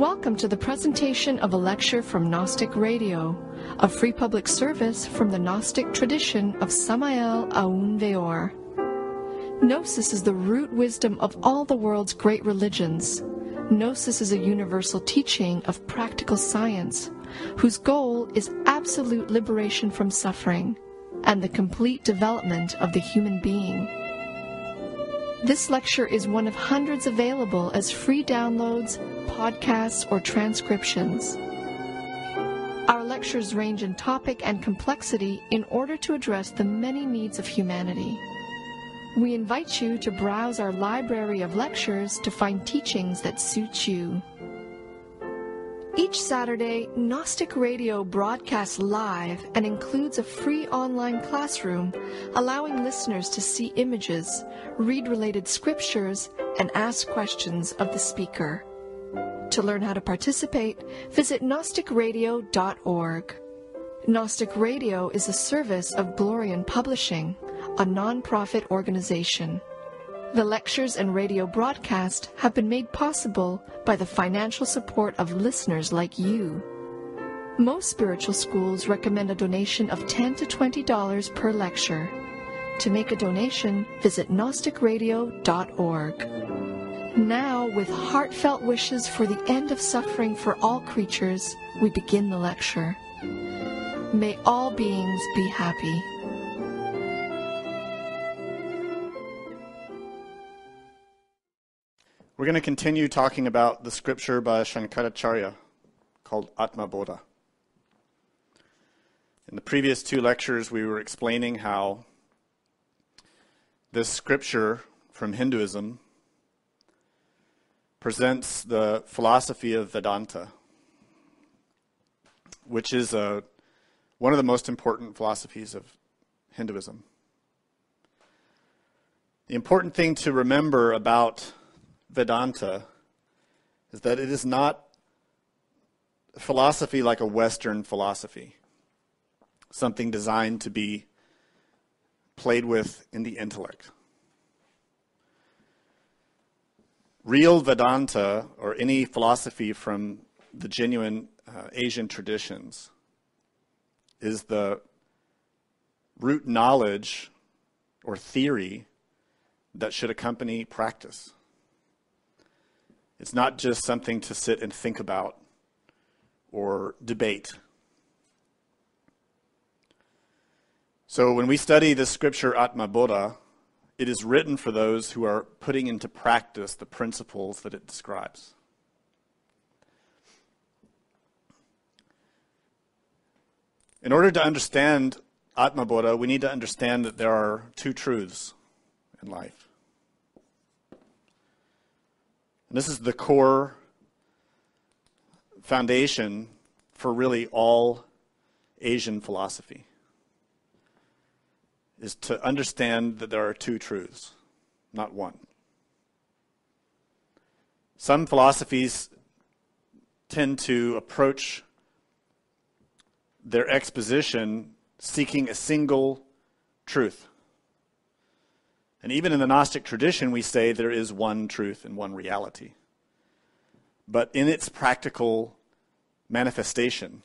Welcome to the presentation of a lecture from Gnostic Radio, a free public service from the Gnostic tradition of Samael Aun Weor. Gnosis is the root wisdom of all the world's great religions. Gnosis is a universal teaching of practical science, whose goal is absolute liberation from suffering and the complete development of the human being. This lecture is one of hundreds available as free downloads, podcasts, or transcriptions. Our lectures range in topic and complexity in order to address the many needs of humanity. We invite you to browse our library of lectures to find teachings that suit you. Each Saturday, Gnostic Radio broadcasts live and includes a free online classroom, allowing listeners to see images, read related scriptures, and ask questions of the speaker. To learn how to participate, visit GnosticRadio.org. Gnostic Radio is a service of Glorian Publishing, a non-profit organization. The lectures and radio broadcast have been made possible by the financial support of listeners like you. Most spiritual schools recommend a donation of $10 to $20 per lecture. To make a donation, visit GnosticRadio.org. Now, with heartfelt wishes for the end of suffering for all creatures, we begin the lecture. May all beings be happy. We're going to continue talking about the scripture by Shankaracharya called Atma Bodha. In the previous two lectures, we were explaining how this scripture from Hinduism presents the philosophy of Vedanta, which is one of the most important philosophies of Hinduism. The important thing to remember about Vedanta is that it is not a philosophy like a Western philosophy, something designed to be played with in the intellect. Real Vedanta, or any philosophy from the genuine Asian traditions, is the root knowledge or theory that should accompany practice. It's not just something to sit and think about or debate. So when we study the scripture Atma Bodha, it is written for those who are putting into practice the principles that it describes. In order to understand Atma Bodha, we need to understand that there are two truths in life. And this is the core foundation for really all Asian philosophy, is to understand that there are two truths, not one. Some philosophies tend to approach their exposition seeking a single truth. And even in the Gnostic tradition, we say there is one truth and one reality. But in its practical manifestation,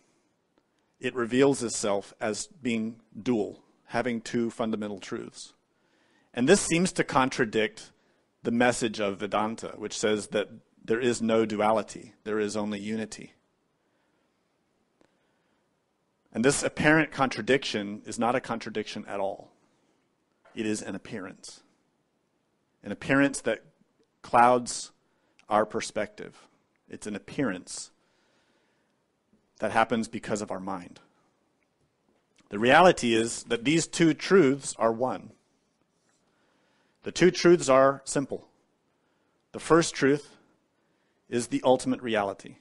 it reveals itself as being dual, having two fundamental truths. And this seems to contradict the message of Vedanta, which says that there is no duality, there is only unity. And this apparent contradiction is not a contradiction at all. It is an appearance. An appearance that clouds our perspective. It's an appearance that happens because of our mind. The reality is that these two truths are one. The two truths are simple. The first truth is the ultimate reality,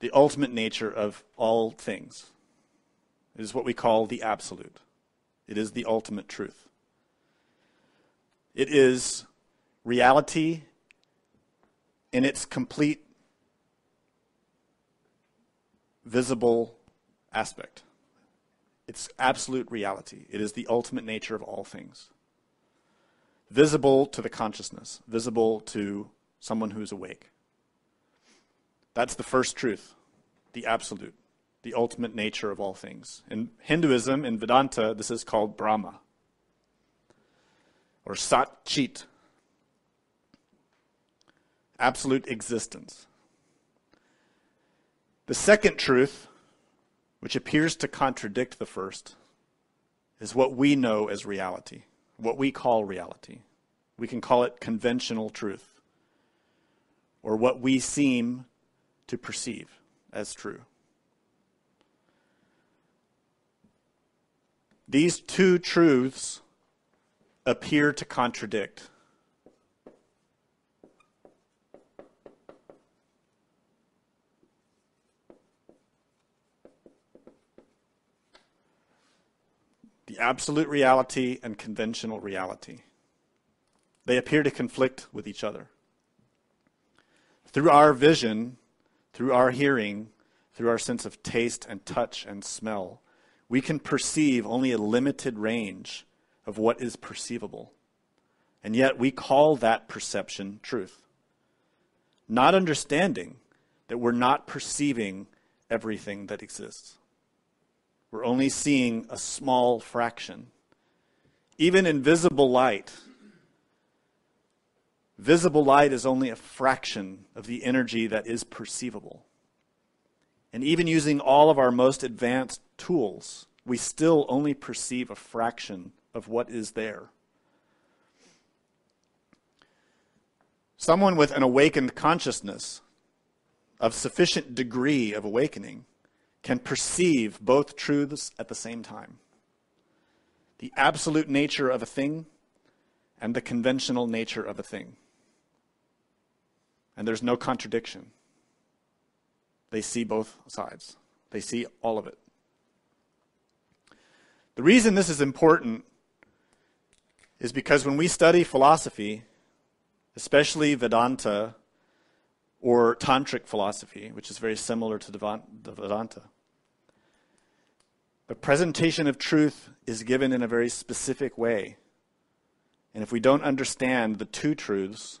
the ultimate nature of all things. It is what we call the absolute. It is the ultimate truth. It is reality in its complete visible aspect. It's absolute reality. It is the ultimate nature of all things. Visible to the consciousness, visible to someone who is awake. That's the first truth, the absolute, the ultimate nature of all things. In Hinduism, in Vedanta, this is called Brahma, or Sat Chit, absolute existence. The second truth, which appears to contradict the first, is what we know as reality, what we call reality. We can call it conventional truth, or what we seem to perceive as true. These two truths appear to contradict. The absolute reality and conventional reality. They appear to conflict with each other. Through our vision, through our hearing, through our sense of taste and touch and smell, we can perceive only a limited range of what is perceivable. And yet we call that perception truth. Not understanding that we're not perceiving everything that exists. We're only seeing a small fraction. Even in visible light is only a fraction of the energy that is perceivable. And even using all of our most advanced tools, we still only perceive a fraction of what is there. Someone with an awakened consciousness, of sufficient degree of awakening, can perceive both truths at the same time. The absolute nature of a thing and the conventional nature of a thing. And there's no contradiction. They see both sides. They see all of it. The reason this is important is because when we study philosophy, especially Vedanta, or tantric philosophy, which is very similar to the Vedanta. The presentation of truth is given in a very specific way. And if we don't understand the two truths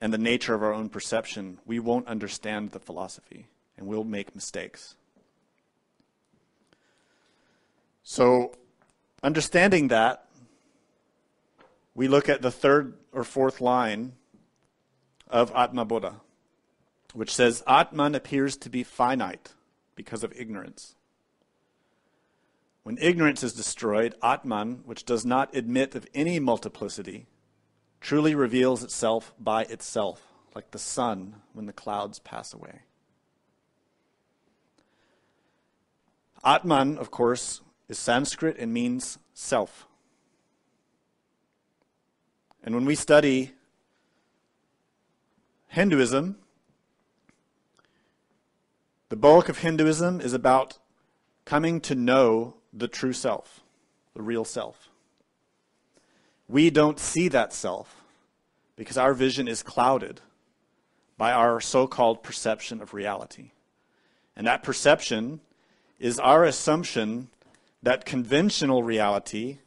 and the nature of our own perception, we won't understand the philosophy and we'll make mistakes. So understanding that, we look at the third or fourth line of Atma Bodha, which says, Atman appears to be finite because of ignorance. When ignorance is destroyed, Atman, which does not admit of any multiplicity, truly reveals itself by itself, like the sun when the clouds pass away. Atman, of course, is Sanskrit and means self. And when we study Hinduism, the bulk of Hinduism is about coming to know the true self, the real self. We don't see that self because our vision is clouded by our so-called perception of reality. And that perception is our assumption that conventional reality,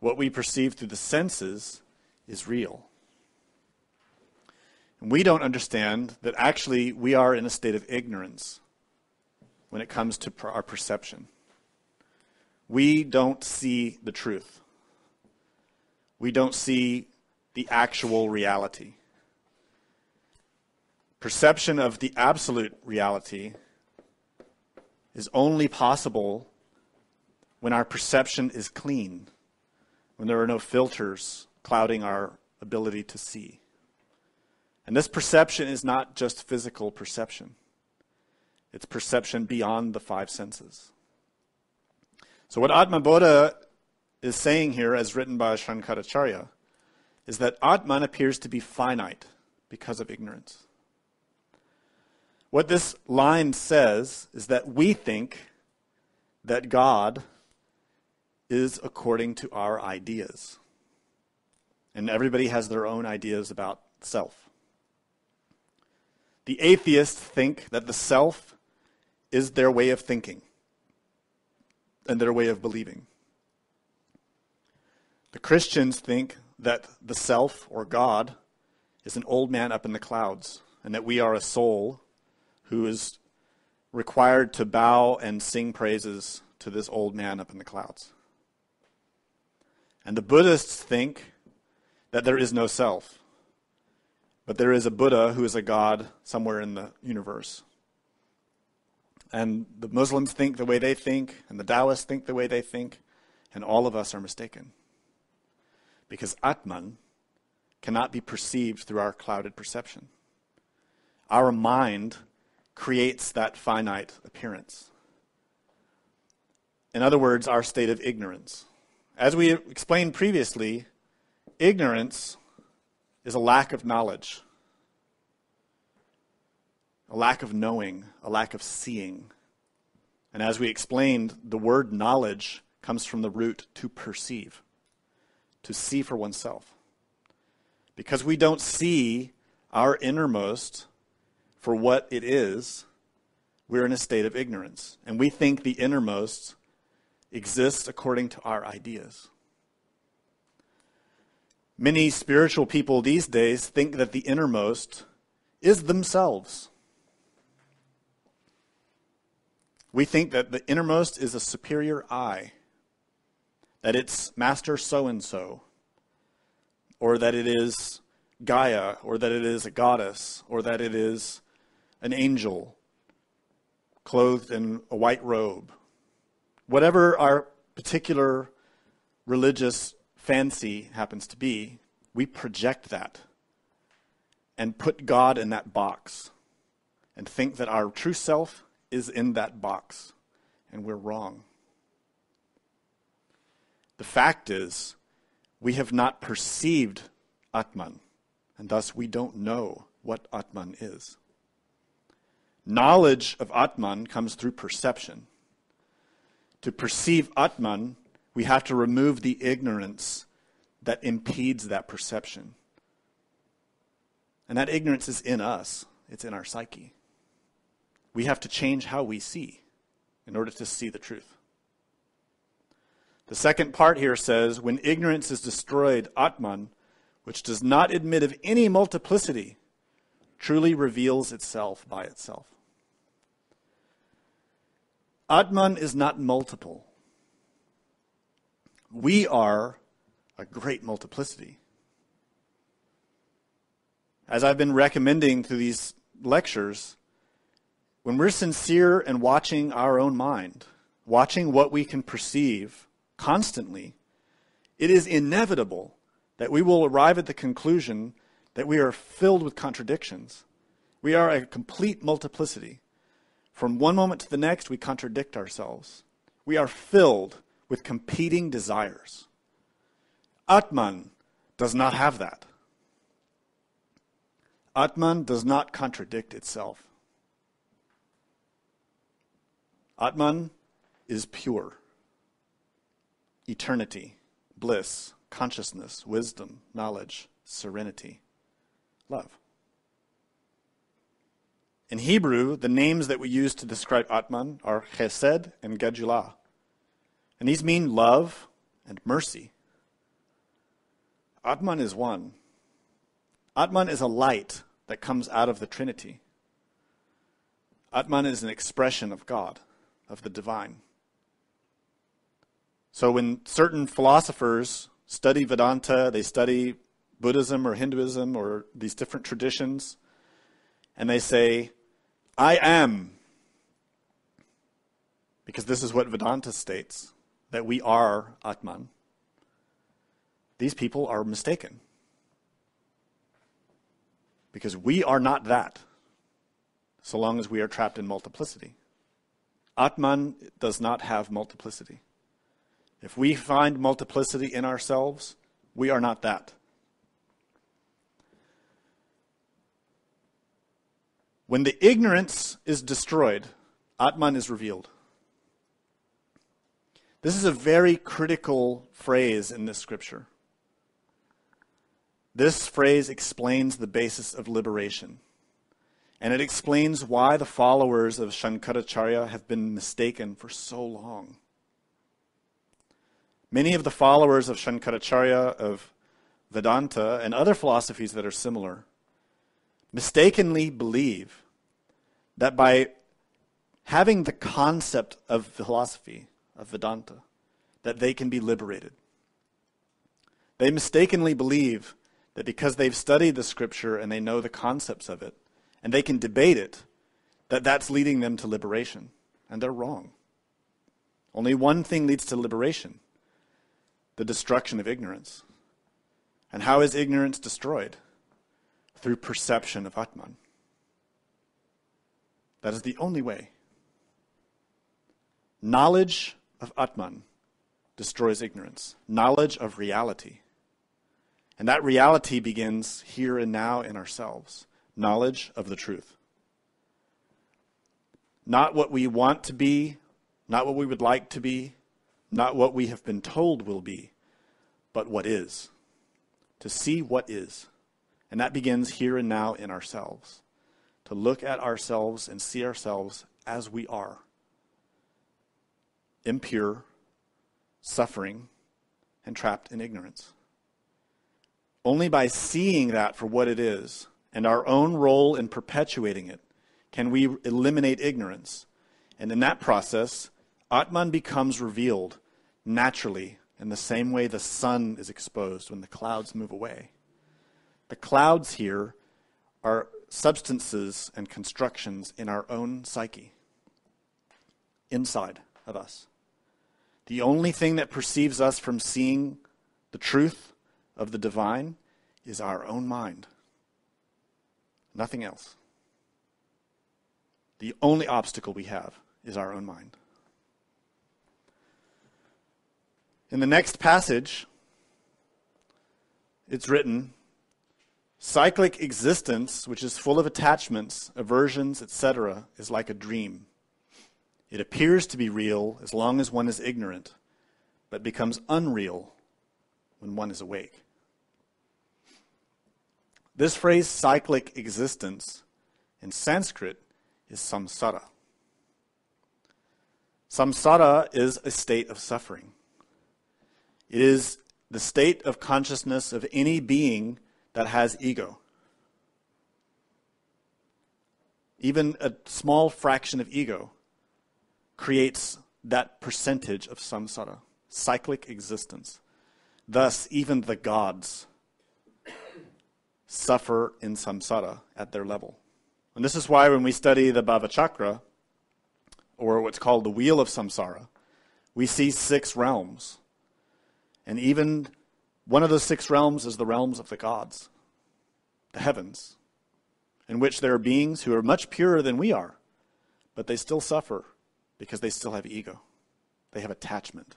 what we perceive through the senses, is real. We don't understand that actually we are in a state of ignorance when it comes to our perception. We don't see the truth. We don't see the actual reality. Perception of the absolute reality is only possible when our perception is clean, when there are no filters clouding our ability to see. And this perception is not just physical perception. It's perception beyond the five senses. So what Atma Bodha is saying here, as written by Shankaracharya, is that Atman appears to be finite because of ignorance. What this line says is that we think that God is according to our ideas. And everybody has their own ideas about self. The atheists think that the self is their way of thinking and their way of believing. The Christians think that the self, or God, is an old man up in the clouds, and that we are a soul who is required to bow and sing praises to this old man up in the clouds. And the Buddhists think that there is no self, but there is a Buddha who is a god somewhere in the universe. And the Muslims think the way they think, and the Taoists think the way they think, and all of us are mistaken. Because Atman cannot be perceived through our clouded perception. Our mind creates that finite appearance. In other words, our state of ignorance. As we explained previously, ignorance is a lack of knowledge, a lack of knowing, a lack of seeing. And as we explained, the word knowledge comes from the root to perceive, to see for oneself. Because we don't see our innermost for what it is, we're in a state of ignorance. And we think the innermost exists according to our ideas. Many spiritual people these days think that the innermost is themselves. We think that the innermost is a superior I, that it's Master so-and-so, or that it is Gaia, or that it is a goddess, or that it is an angel clothed in a white robe. Whatever our particular religious fancy happens to be, we project that and put God in that box and think that our true self is in that box, and we're wrong. The fact is, we have not perceived Atman, and thus we don't know what Atman is. Knowledge of Atman comes through perception. To perceive Atman, we have to remove the ignorance that impedes that perception. And that ignorance is in us. It's in our psyche. We have to change how we see in order to see the truth. The second part here says, when ignorance is destroyed, Atman, which does not admit of any multiplicity, truly reveals itself by itself. Atman is not multiple. We are a great multiplicity. As I've been recommending through these lectures, when we're sincere and watching our own mind, watching what we can perceive constantly, it is inevitable that we will arrive at the conclusion that we are filled with contradictions. We are a complete multiplicity. From one moment to the next, we contradict ourselves. We are filled with competing desires. Atman does not have that. Atman does not contradict itself. Atman is pure. Eternity, bliss, consciousness, wisdom, knowledge, serenity, love. In Hebrew, the names that we use to describe Atman are Chesed and Gedulah. And these mean love and mercy. Atman is one. Atman is a light that comes out of the Trinity. Atman is an expression of God, of the divine. So when certain philosophers study Vedanta, they study Buddhism or Hinduism or these different traditions, and they say, I am, because this is what Vedanta states, that we are Atman. These people are mistaken, because we are not that, so long as we are trapped in multiplicity. Atman does not have multiplicity. If we find multiplicity in ourselves, we are not that. When the ignorance is destroyed, Atman is revealed. This is a very critical phrase in this scripture. This phrase explains the basis of liberation. And it explains why the followers of Shankaracharya have been mistaken for so long. Many of the followers of Shankaracharya, of Vedanta, and other philosophies that are similar mistakenly believe that by having the concept of philosophy, of Vedanta, that they can be liberated. They mistakenly believe that because they've studied the scripture and they know the concepts of it, and they can debate it, that that's leading them to liberation. And they're wrong. Only one thing leads to liberation, the destruction of ignorance. And how is ignorance destroyed? Through perception of Atman. That is the only way. Knowledge of Atman destroys ignorance. Knowledge of reality. And that reality begins here and now in ourselves. Knowledge of the truth. Not what we want to be, not what we would like to be, not what we have been told will be, but what is. To see what is. And that begins here and now in ourselves. To look at ourselves and see ourselves as we are. Impure, suffering, and trapped in ignorance. Only by seeing that for what it is, and our own role in perpetuating it, can we eliminate ignorance. And in that process, Atman becomes revealed naturally in the same way the sun is exposed when the clouds move away. The clouds here are substances and constructions in our own psyche, inside of us. The only thing that perceives us from seeing the truth of the divine is our own mind. Nothing else. The only obstacle we have is our own mind. In the next passage, it's written, cyclic existence, which is full of attachments, aversions, etc., is like a dream. It appears to be real as long as one is ignorant, but becomes unreal when one is awake. This phrase, cyclic existence, in Sanskrit, is samsara. Samsara is a state of suffering. It is the state of consciousness of any being that has ego. Even a small fraction of ego creates that percentage of samsara, cyclic existence. Thus, even the gods suffer in samsara at their level. And this is why when we study the Bhava Chakra, or what's called the wheel of samsara, we see 6 realms. And even one of those 6 realms is the realms of the gods, the heavens, in which there are beings who are much purer than we are, but they still suffer because they still have ego. They have attachment.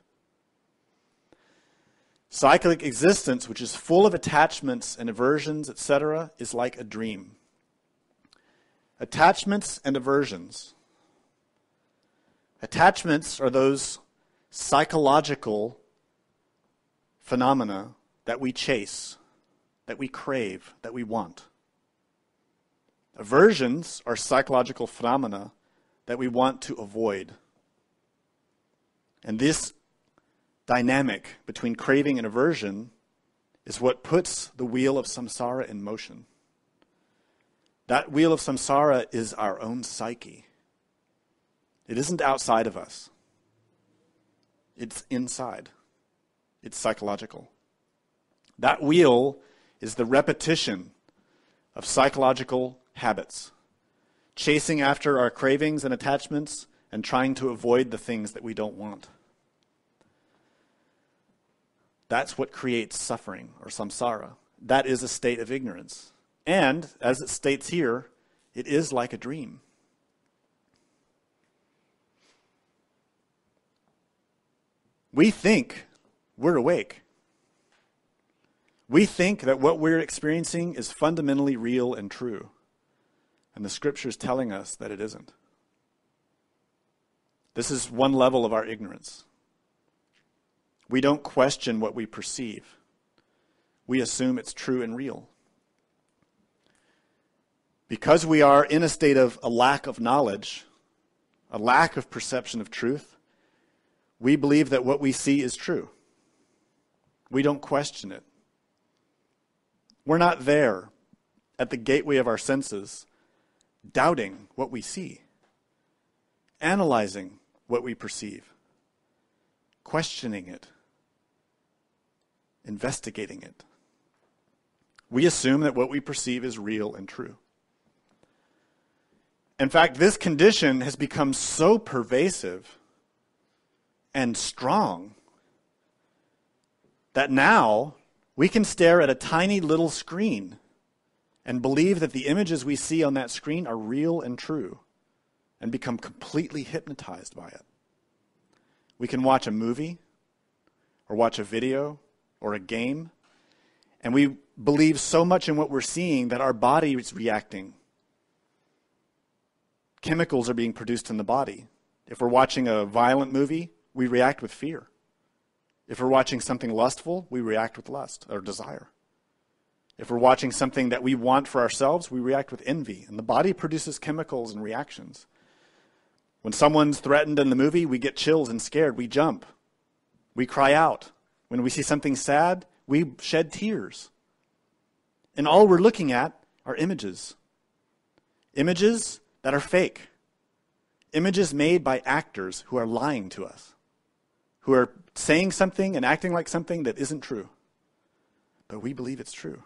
Cyclic existence, which is full of attachments and aversions, etc., is like a dream. Attachments and aversions. Attachments are those psychological phenomena that we chase, that we crave, that we want. Aversions are psychological phenomena that we want to avoid. And this dynamic between craving and aversion is what puts the wheel of samsara in motion. That wheel of samsara is our own psyche. It isn't outside of us. It's inside. It's psychological. That wheel is the repetition of psychological habits, chasing after our cravings and attachments and trying to avoid the things that we don't want. That's what creates suffering or samsara. That is a state of ignorance. And, as it states here, it is like a dream. We think we're awake. We think that what we're experiencing is fundamentally real and true. And the scripture is telling us that it isn't. This is one level of our ignorance. We don't question what we perceive. We assume it's true and real. Because we are in a state of a lack of knowledge, a lack of perception of truth, we believe that what we see is true. We don't question it. We're not there. at the gateway of our senses, doubting what we see, analyzing what we perceive, questioning it, investigating it. We assume that what we perceive is real and true. In fact, this condition has become so pervasive and strong that now we can stare at a tiny little screen and believe that the images we see on that screen are real and true and become completely hypnotized by it. We can watch a movie or watch a video or a game, and we believe so much in what we're seeing that our body is reacting. Chemicals are being produced in the body. If we're watching a violent movie, we react with fear. If we're watching something lustful, we react with lust or desire. If we're watching something that we want for ourselves, we react with envy. And the body produces chemicals and reactions. When someone's threatened in the movie, we get chills and scared. We jump. We cry out. When we see something sad, we shed tears. And all we're looking at are images. Images that are fake. Images made by actors who are lying to us, who are saying something and acting like something that isn't true. But we believe it's true.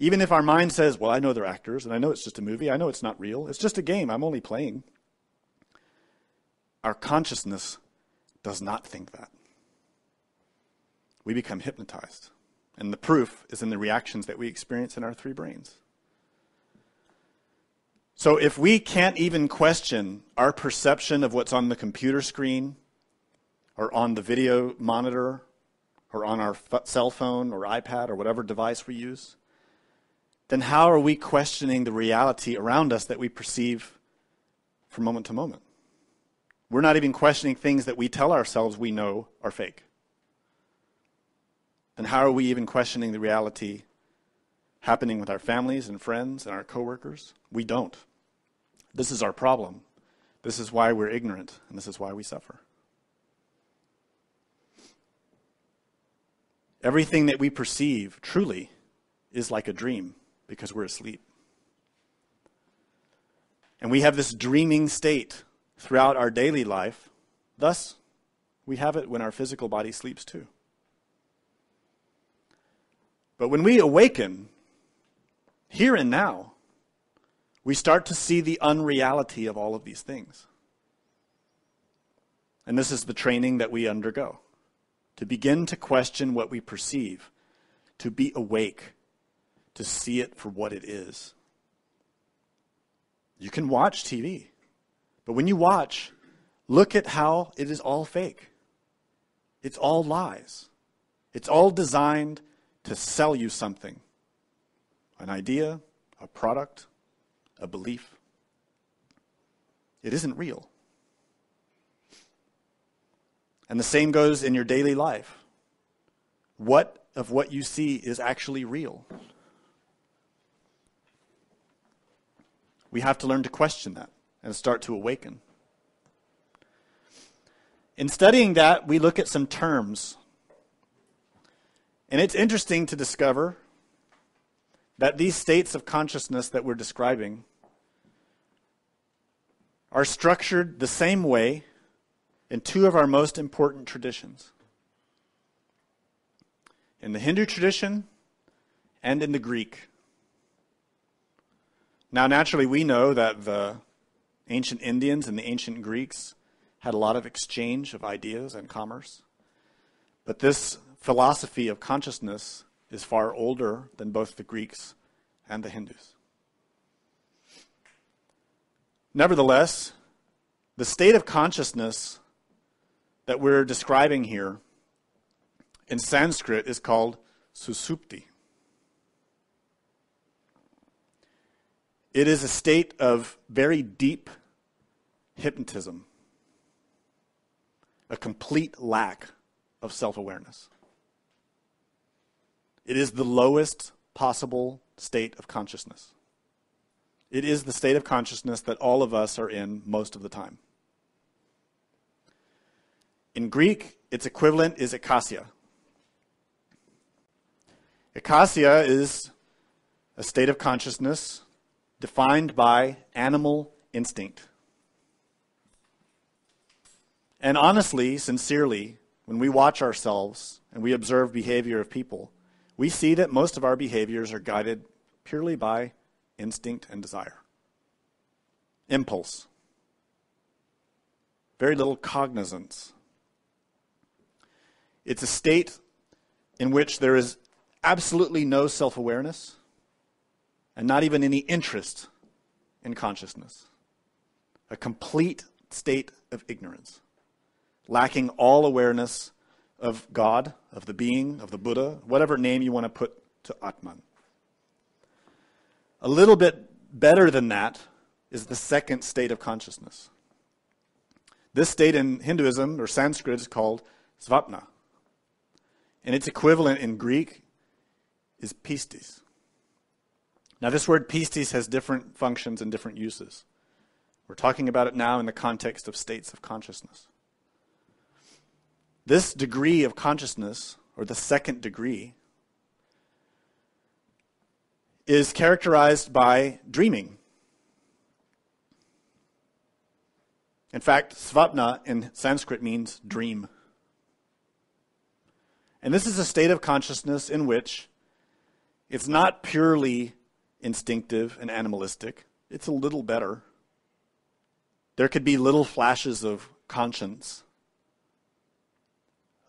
Even if our mind says, well, I know they're actors, and I know it's just a movie, I know it's not real, it's just a game, I'm only playing. Our consciousness does not think that. We become hypnotized. And the proof is in the reactions that we experience in our three brains. So if we can't even question our perception of what's on the computer screen, or on the video monitor, or on our cell phone or iPad or whatever device we use, then how are we questioning the reality around us that we perceive from moment to moment? We're not even questioning things that we tell ourselves we know are fake. Then how are we even questioning the reality happening with our families and friends and our coworkers? We don't. This is our problem. This is why we're ignorant, and this is why we suffer. Everything that we perceive truly is like a dream because we're asleep. And we have this dreaming state throughout our daily life. Thus, we have it when our physical body sleeps too. But when we awaken, here and now, we start to see the unreality of all of these things. And this is the training that we undergo, to begin to question what we perceive, to be awake, to see it for what it is. You can watch TV, but when you watch, look at how it is all fake. It's all lies. It's all designed to sell you something, an idea, a product, a belief. It isn't real. And the same goes in your daily life. What of what you see is actually real? We have to learn to question that and start to awaken. In studying that, we look at some terms. And it's interesting to discover that these states of consciousness that we're describing are structured the same way in two of our most important traditions, in the Hindu tradition and in the Greek. Now, naturally, we know that the ancient Indians and the ancient Greeks had a lot of exchange of ideas and commerce, but this philosophy of consciousness is far older than both the Greeks and the Hindus. Nevertheless, the state of consciousness that we're describing here in Sanskrit is called sushupti. It is a state of very deep hypnotism, a complete lack of self-awareness. It is the lowest possible state of consciousness. It is the state of consciousness that all of us are in most of the time. In Greek, its equivalent is eikasia. Eikasia is a state of consciousness defined by animal instinct. And honestly, sincerely, when we watch ourselves and we observe behavior of people, we see that most of our behaviors are guided purely by instinct and desire. Impulse. Very little cognizance. It's a state in which there is absolutely no self-awareness and not even any interest in consciousness. A complete state of ignorance, lacking all awareness of God, of the being, of the Buddha, whatever name you want to put to Atman. A little bit better than that is the second state of consciousness. This state in Hinduism or Sanskrit is called Svapna. And its equivalent in Greek is pistis. Now this word pistis has different functions and different uses. We're talking about it now in the context of states of consciousness. This degree of consciousness, or the second degree, is characterized by dreaming. In fact, svapna in Sanskrit means dream. And this is a state of consciousness in which it's not purely instinctive and animalistic. It's a little better. There could be little flashes of conscience.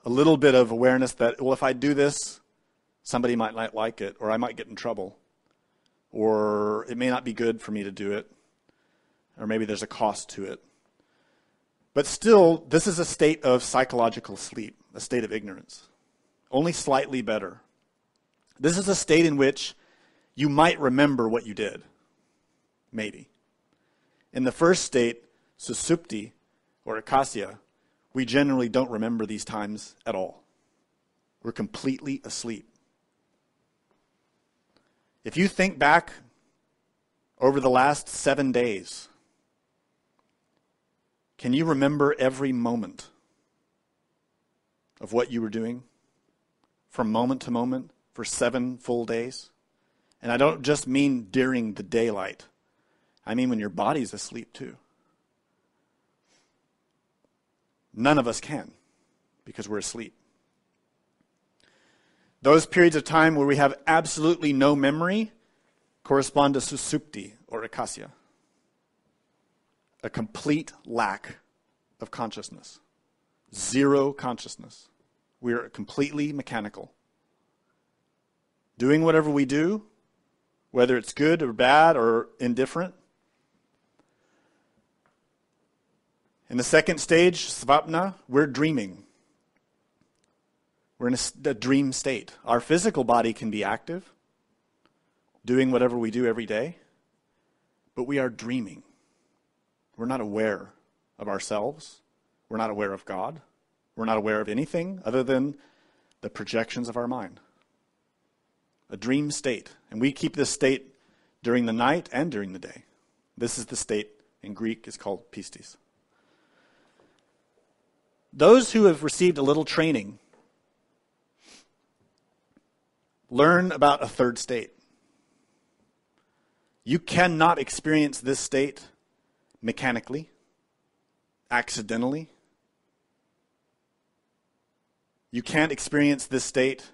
A little bit of awareness that, well, if I do this, somebody might not like it, or I might get in trouble, or it may not be good for me to do it, or maybe there's a cost to it. But still, this is a state of psychological sleep, a state of ignorance, only slightly better. This is a state in which you might remember what you did, maybe. In the first state, sushupti, or eikasia, we generally don't remember these times at all. We're completely asleep. If you think back over the last 7 days, can you remember every moment of what you were doing from moment to moment for 7 full days? And I don't just mean during the daylight. I mean when your body's asleep too. None of us can because we're asleep. Those periods of time where we have absolutely no memory correspond to sushupti or eikasia, a complete lack of consciousness, zero consciousness. We are completely mechanical. Doing whatever we do, whether it's good or bad or indifferent. In the second stage, svapna, we're dreaming. We're in a dream state. Our physical body can be active, doing whatever we do every day, but we are dreaming. We're not aware of ourselves. We're not aware of God. We're not aware of anything other than the projections of our mind. A dream state. And we keep this state during the night and during the day. This is the state in Greek is called pistis. Those who have received a little training learn about a third state. You cannot experience this state mechanically, accidentally. You can't experience this state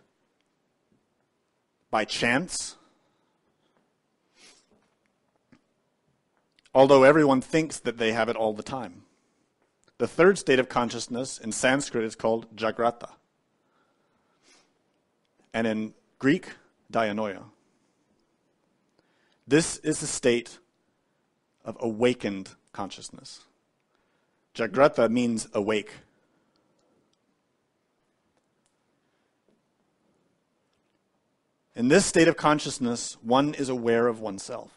by chance. Although everyone thinks that they have it all the time. The third state of consciousness in Sanskrit is called Jagrata. And in Greek, Dianoia. This is a state of awakened consciousness. Jagrata means awake. In this state of consciousness, one is aware of oneself,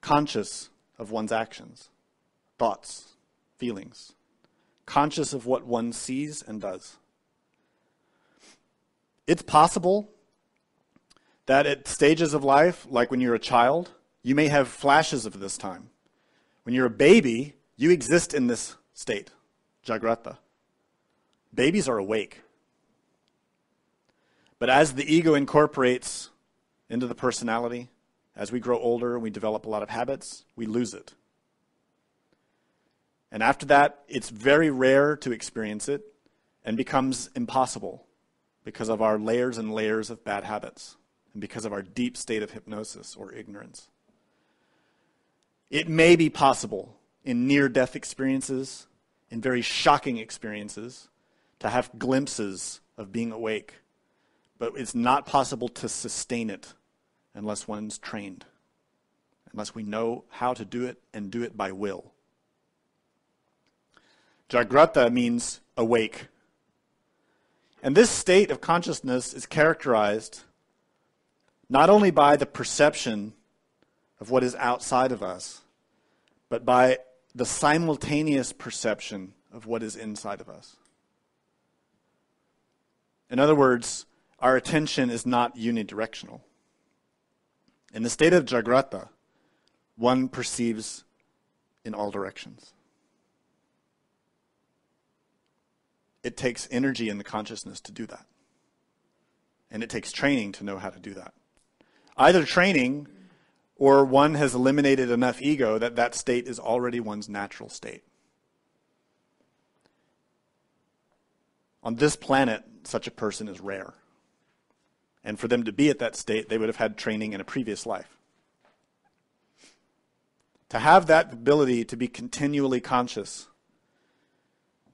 conscious of one's actions, thoughts, feelings, conscious of what one sees and does. It's possible that at stages of life, like when you're a child, you may have flashes of this time. When you're a baby, you exist in this state, Jagrata. Babies are awake. But as the ego incorporates into the personality. As we grow older and we develop a lot of habits, we lose it. And after that, it's very rare to experience it and becomes impossible because of our layers and layers of bad habits and because of our deep state of hypnosis or ignorance. It may be possible in near-death experiences, in very shocking experiences, to have glimpses of being awake, but it's not possible to sustain it unless one's trained, unless we know how to do it and do it by will. Jagrata means awake. And this state of consciousness is characterized not only by the perception of what is outside of us, but by the simultaneous perception of what is inside of us. In other words, our attention is not unidirectional. In the state of Jagrata, one perceives in all directions. It takes energy in the consciousness to do that. And it takes training to know how to do that. Either training or one has eliminated enough ego that that state is already one's natural state. On this planet, such a person is rare. And for them to be at that state, they would have had training in a previous life. To have that ability to be continually conscious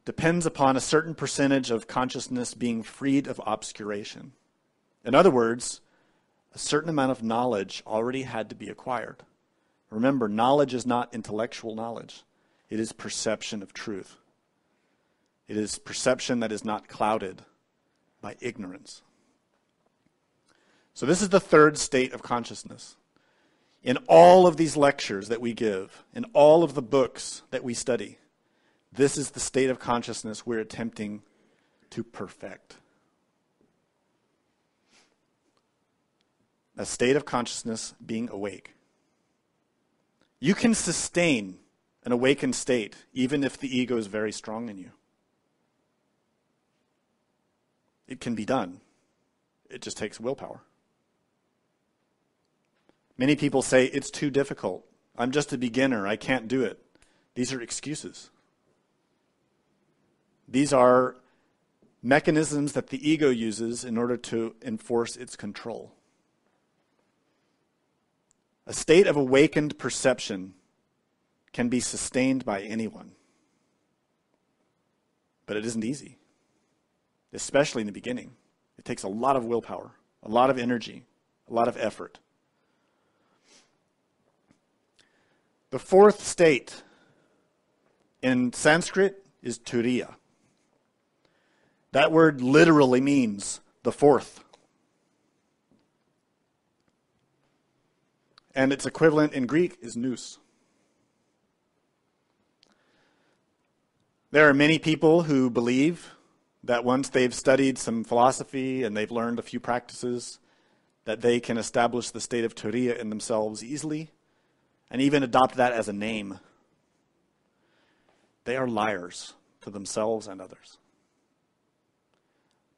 depends upon a certain percentage of consciousness being freed of obscuration. In other words, a certain amount of knowledge already had to be acquired. Remember, knowledge is not intellectual knowledge. It is perception of truth. It is perception that is not clouded by ignorance. So this is the third state of consciousness. In all of these lectures that we give, in all of the books that we study, this is the state of consciousness we're attempting to perfect. A state of consciousness being awake. You can sustain an awakened state even if the ego is very strong in you. It can be done. It just takes willpower. Many people say, it's too difficult. I'm just a beginner. I can't do it. These are excuses. These are mechanisms that the ego uses in order to enforce its control. A state of awakened perception can be sustained by anyone, but it isn't easy, especially in the beginning. It takes a lot of willpower, a lot of energy, a lot of effort. The fourth state in Sanskrit is Turiya. That word literally means the fourth. And its equivalent in Greek is nous. There are many people who believe that once they've studied some philosophy and they've learned a few practices, that they can establish the state of Turiya in themselves easily and even adopt that as a name. They are liars to themselves and others.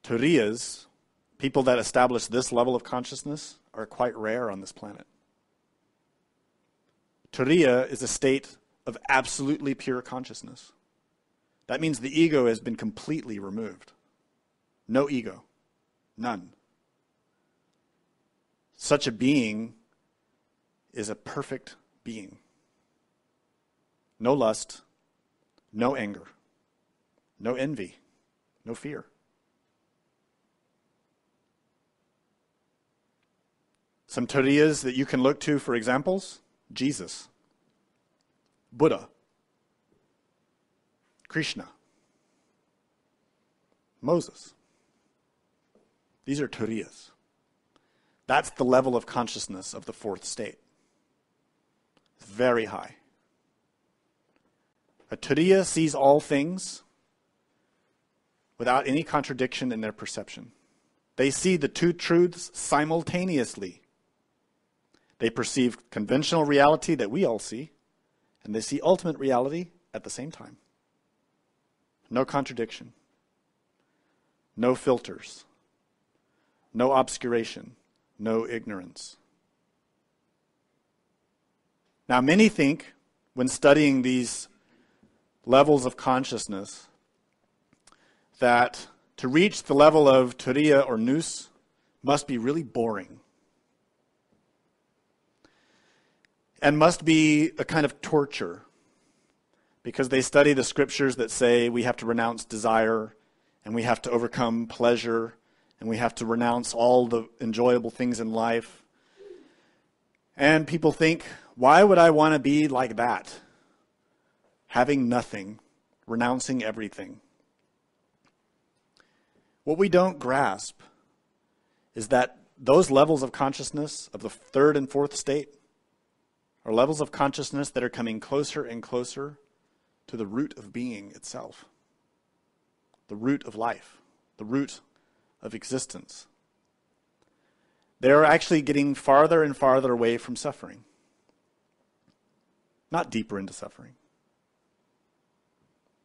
Turiyas, people that establish this level of consciousness, are quite rare on this planet. Turiya is a state of absolutely pure consciousness. That means the ego has been completely removed. No ego. None. Such a being is a perfect being. No lust, no anger, no envy, no fear. Some Turiyas that you can look to for examples: Jesus, Buddha, Krishna, Moses. These are Turiyas. That's the level of consciousness of the fourth state. It's very high. A Turiya sees all things without any contradiction in their perception. They see the two truths simultaneously. They perceive conventional reality that we all see, and they see ultimate reality at the same time. No contradiction, no filters, no obscuration, no ignorance. Now, many think, when studying these levels of consciousness, that to reach the level of Turiya or nous must be really boring and must be a kind of torture, because they study the scriptures that say we have to renounce desire and we have to overcome pleasure and we have to renounce all the enjoyable things in life. And people think, why would I want to be like that? Having nothing, renouncing everything. What we don't grasp is that those levels of consciousness of the third and fourth state are levels of consciousness that are coming closer and closer to the root of being itself, the root of life, the root of existence. They are actually getting farther and farther away from suffering, not deeper into suffering.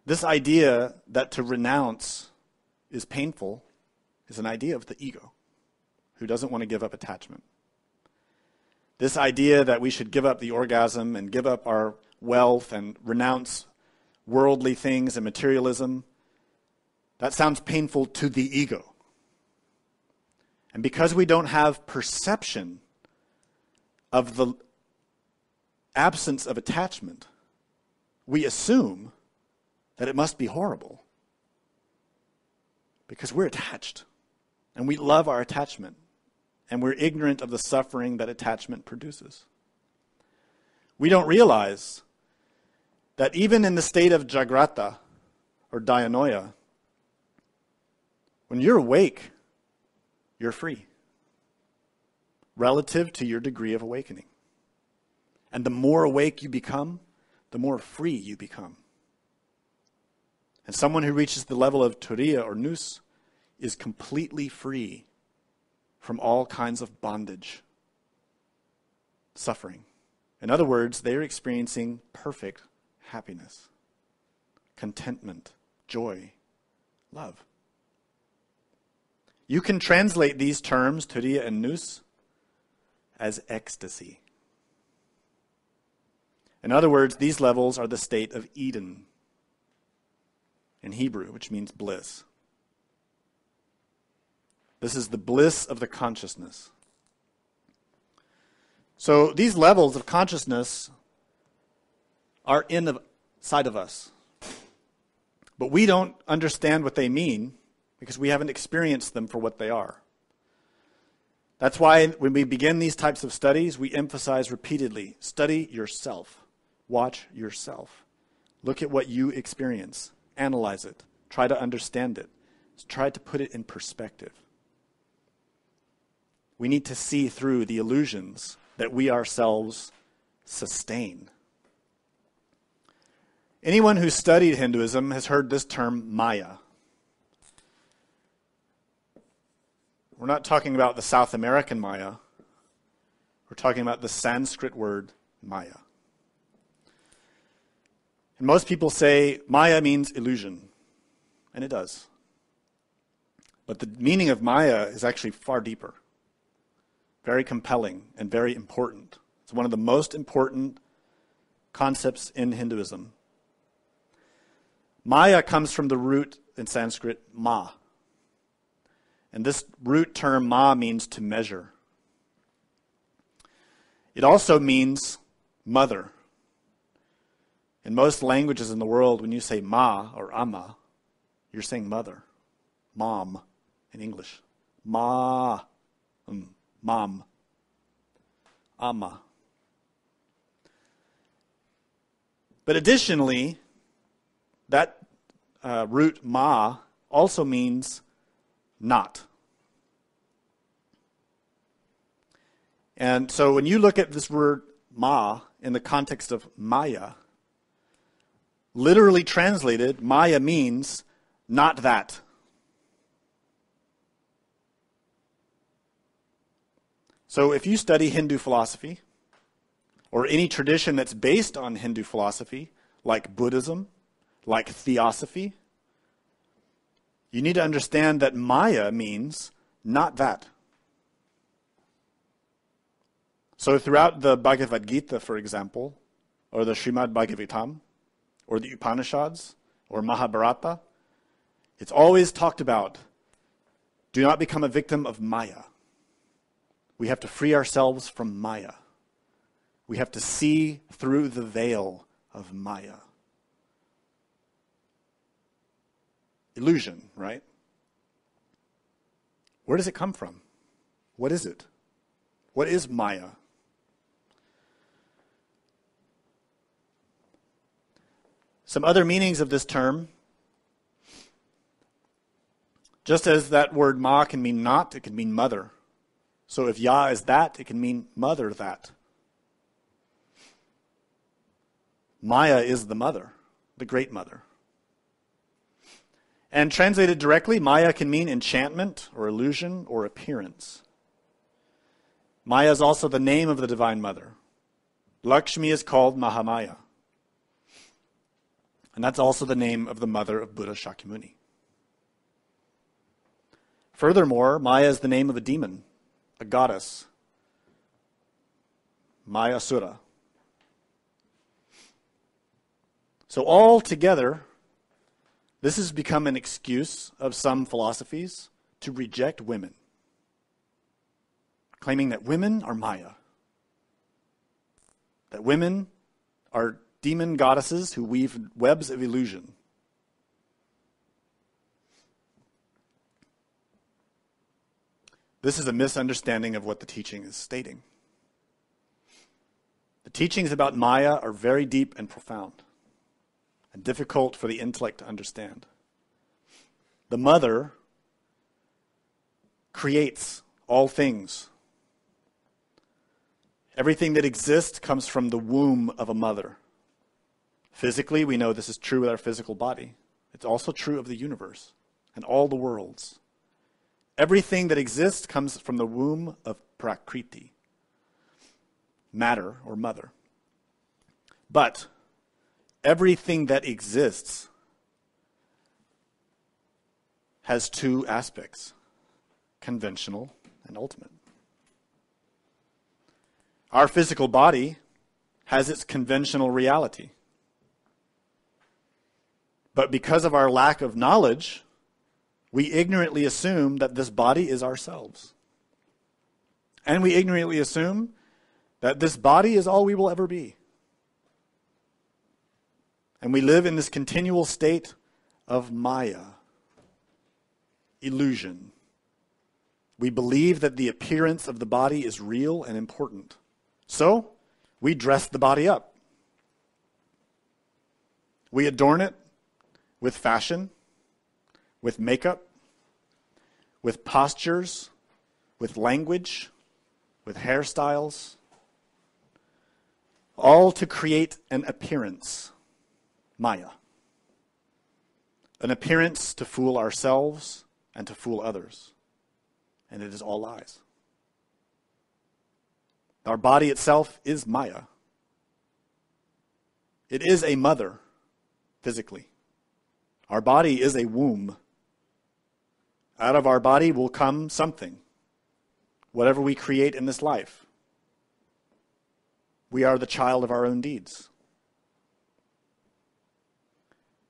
This idea that to renounce is painful is an idea of the ego, who doesn't want to give up attachment. This idea that we should give up the orgasm and give up our wealth and renounce worldly things and materialism, that sounds painful to the ego. And because we don't have perception of the absence of attachment, we assume that it must be horrible, because we're attached and we love our attachment and we're ignorant of the suffering that attachment produces. We don't realize that even in the state of Jagrata or Dianoia, when you're awake, you're free relative to your degree of awakening. And the more awake you become, the more free you become. And someone who reaches the level of Turiya or nous is completely free from all kinds of bondage, suffering. In other words, they are experiencing perfect happiness, contentment, joy, love. You can translate these terms, Turiya and nous, as ecstasy. In other words, these levels are the state of Eden in Hebrew, which means bliss. This is the bliss of the consciousness. So these levels of consciousness are inside of us, but we don't understand what they mean because we haven't experienced them for what they are. That's why when we begin these types of studies, we emphasize repeatedly, study yourself, watch yourself, look at what you experience, analyze it, try to understand it, try to put it in perspective. We need to see through the illusions that we ourselves sustain. Anyone who studied Hinduism has heard this term Maya. We're not talking about the South American Maya. We're talking about the Sanskrit word Maya. And most people say Maya means illusion, and it does. But the meaning of Maya is actually far deeper, very compelling and very important. It's one of the most important concepts in Hinduism. Maya comes from the root in Sanskrit, ma. And this root term ma means to measure. It also means mother. In most languages in the world, when you say ma or ama, you're saying mother, mom in English. Ma, mom, ama. But additionally, that root ma also means not. And so when you look at this word ma in the context of Maya, literally translated, Maya means not that. So if you study Hindu philosophy, or any tradition that's based on Hindu philosophy, like Buddhism, like theosophy, you need to understand that Maya means not that. So throughout the Bhagavad Gita, for example, or the Srimad Bhagavatam, or the Upanishads, or Mahabharata, it's always talked about, do not become a victim of Maya. We have to free ourselves from Maya. We have to see through the veil of Maya. Illusion, right? Where does it come from? What is it? What is Maya? Some other meanings of this term. Just as that word ma can mean not, it can mean mother. So if ya is that, it can mean mother that. Maya is the mother, the great mother. And translated directly, Maya can mean enchantment or illusion or appearance. Maya is also the name of the Divine Mother. Lakshmi is called Mahamaya. And that's also the name of the mother of Buddha Shakyamuni. Furthermore, Maya is the name of a demon, a goddess, Maya Sura. So all together, this has become an excuse of some philosophies to reject women, claiming that women are Maya, that women are demon goddesses who weave webs of illusion. This is a misunderstanding of what the teaching is stating. The teachings about Maya are very deep and profound, and difficult for the intellect to understand. The mother creates all things. Everything that exists comes from the womb of a mother. Physically, we know this is true with our physical body. It's also true of the universe and all the worlds. Everything that exists comes from the womb of Prakriti, matter or mother. But everything that exists has two aspects, conventional and ultimate. Our physical body has its conventional reality. But because of our lack of knowledge, we ignorantly assume that this body is ourselves. And we ignorantly assume that this body is all we will ever be. And we live in this continual state of Maya, illusion. We believe that the appearance of the body is real and important. So, we dress the body up. We adorn it with fashion, with makeup, with postures, with language, with hairstyles, all to create an appearance, Maya. An appearance to fool ourselves and to fool others. And it is all lies. Our body itself is Maya. It is a mother, physically. Our body is a womb. Out of our body will come something, whatever we create in this life. We are the child of our own deeds.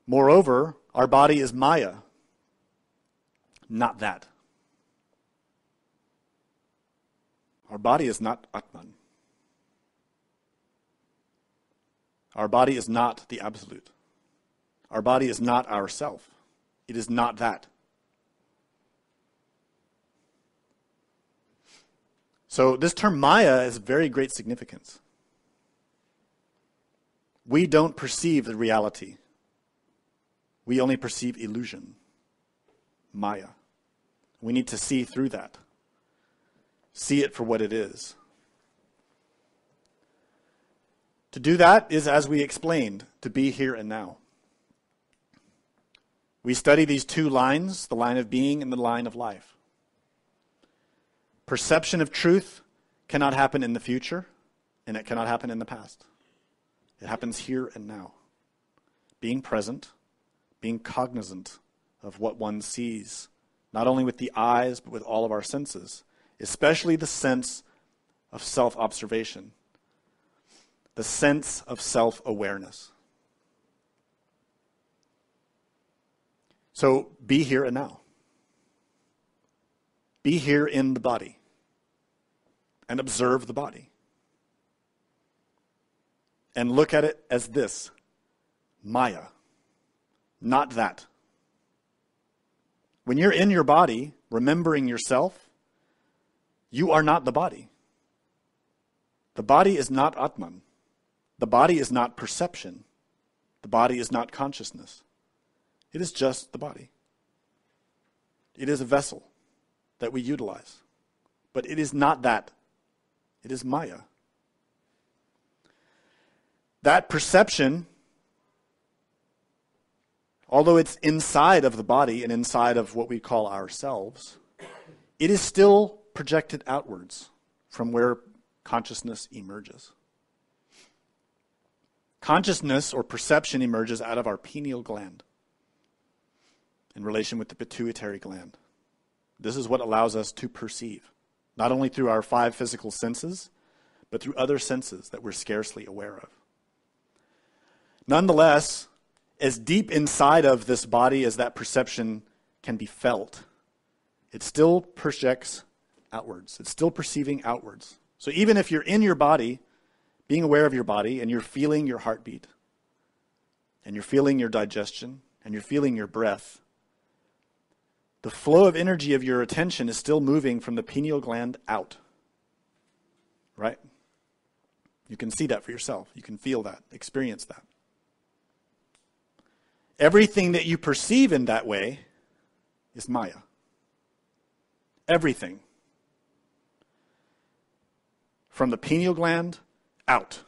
Moreover, our body is Maya, not that. Our body is not Atman. Our body is not the Absolute. Our body is not ourself. It is not that. So this term Maya has very great significance. We don't perceive the reality. We only perceive illusion, Maya. We need to see through that. See it for what it is. To do that is, as we explained, to be here and now. We study these two lines, the line of being and the line of life. Perception of truth cannot happen in the future, and it cannot happen in the past. It happens here and now. Being present, being cognizant of what one sees, not only with the eyes, but with all of our senses, especially the sense of self-observation, the sense of self-awareness. So be here and now. Be here in the body and observe the body. And look at it as this, Maya, not that. When you're in your body, remembering yourself, you are not the body. The body is not Atman. The body is not perception. The body is not consciousness. It is just the body. It is a vessel that we utilize. But it is not that. It is Maya. That perception, although it's inside of the body and inside of what we call ourselves, it is still projected outwards from where consciousness emerges. Consciousness or perception emerges out of our pineal gland in relation with the pituitary gland. This is what allows us to perceive, not only through our five physical senses, but through other senses that we're scarcely aware of. Nonetheless, as deep inside of this body as that perception can be felt, it still projects outwards. It's still perceiving outwards. So even if you're in your body, being aware of your body, and you're feeling your heartbeat, and you're feeling your digestion, and you're feeling your breath, the flow of energy of your attention is still moving from the pineal gland out, right? You can see that for yourself. You can feel that, experience that. Everything that you perceive in that way is Maya. Everything. From the pineal gland out,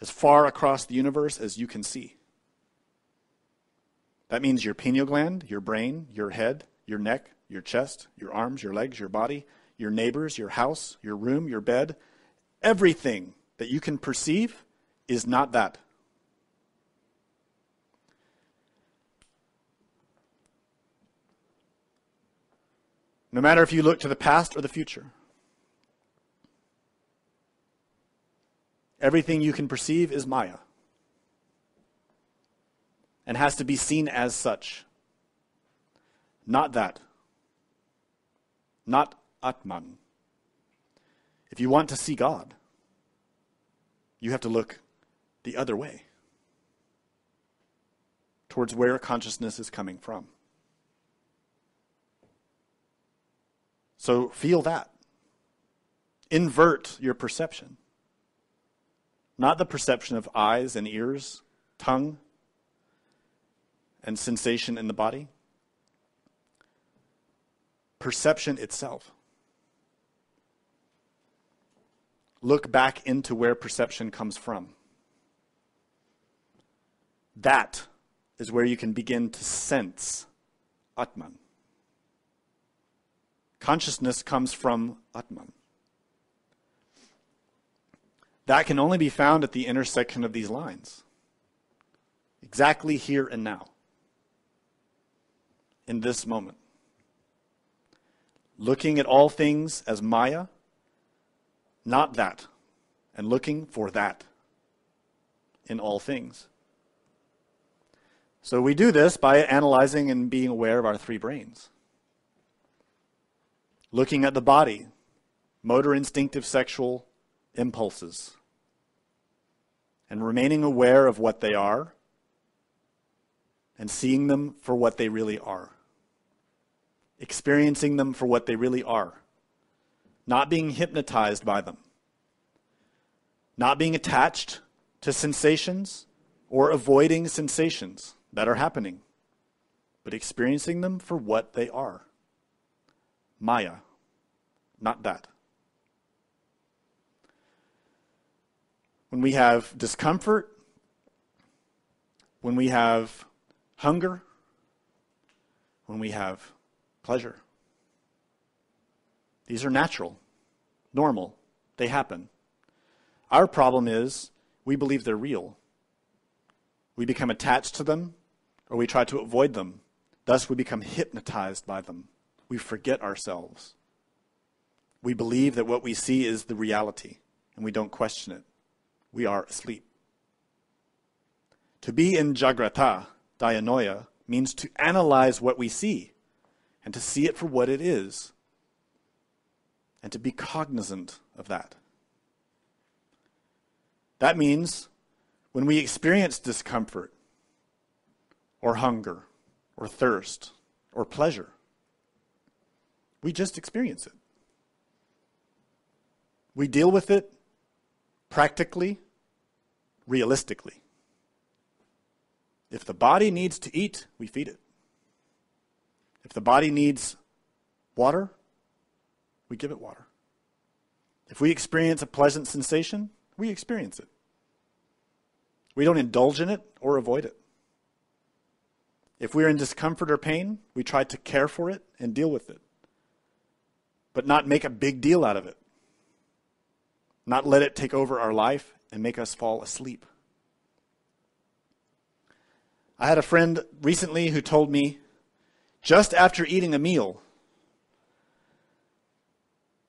as far across the universe as you can see. That means your pineal gland, your brain, your head, your neck, your chest, your arms, your legs, your body, your neighbors, your house, your room, your bed. Everything that you can perceive is not that. No matter if you look to the past or the future, everything you can perceive is Maya and has to be seen as such. Not that. Not Atman. If you want to see God, you have to look the other way, towards where consciousness is coming from. So feel that. Invert your perception. Not the perception of eyes and ears, tongue, and sensation in the body. Perception itself. Look back into where perception comes from. That is where you can begin to sense Atman. Consciousness comes from Atman. That can only be found at the intersection of these lines. Exactly here and now. In this moment. Looking at all things as Maya, not that, and looking for that in all things. So we do this by analyzing and being aware of our three brains. Looking at the body, motor, instinctive, sexual impulses, and remaining aware of what they are and seeing them for what they really are. Experiencing them for what they really are. Not being hypnotized by them. Not being attached to sensations or avoiding sensations that are happening, but experiencing them for what they are. Maya, not that. When we have discomfort, when we have hunger, when we have pleasure, these are natural, normal, they happen. Our problem is we believe they're real. We become attached to them, or we try to avoid them. Thus, we become hypnotized by them. We forget ourselves. We believe that what we see is the reality, and we don't question it. We are asleep. To be in Jagrata, Dianoia, means to analyze what we see, and to see it for what it is, and to be cognizant of that. That means when we experience discomfort, or hunger, or thirst, or pleasure, we just experience it. We deal with it practically, realistically. If the body needs to eat, we feed it. If the body needs water, we give it water. If we experience a pleasant sensation, we experience it. We don't indulge in it or avoid it. If we're in discomfort or pain, we try to care for it and deal with it, but not make a big deal out of it. Not let it take over our life and make us fall asleep. I had a friend recently who told me, just after eating a meal,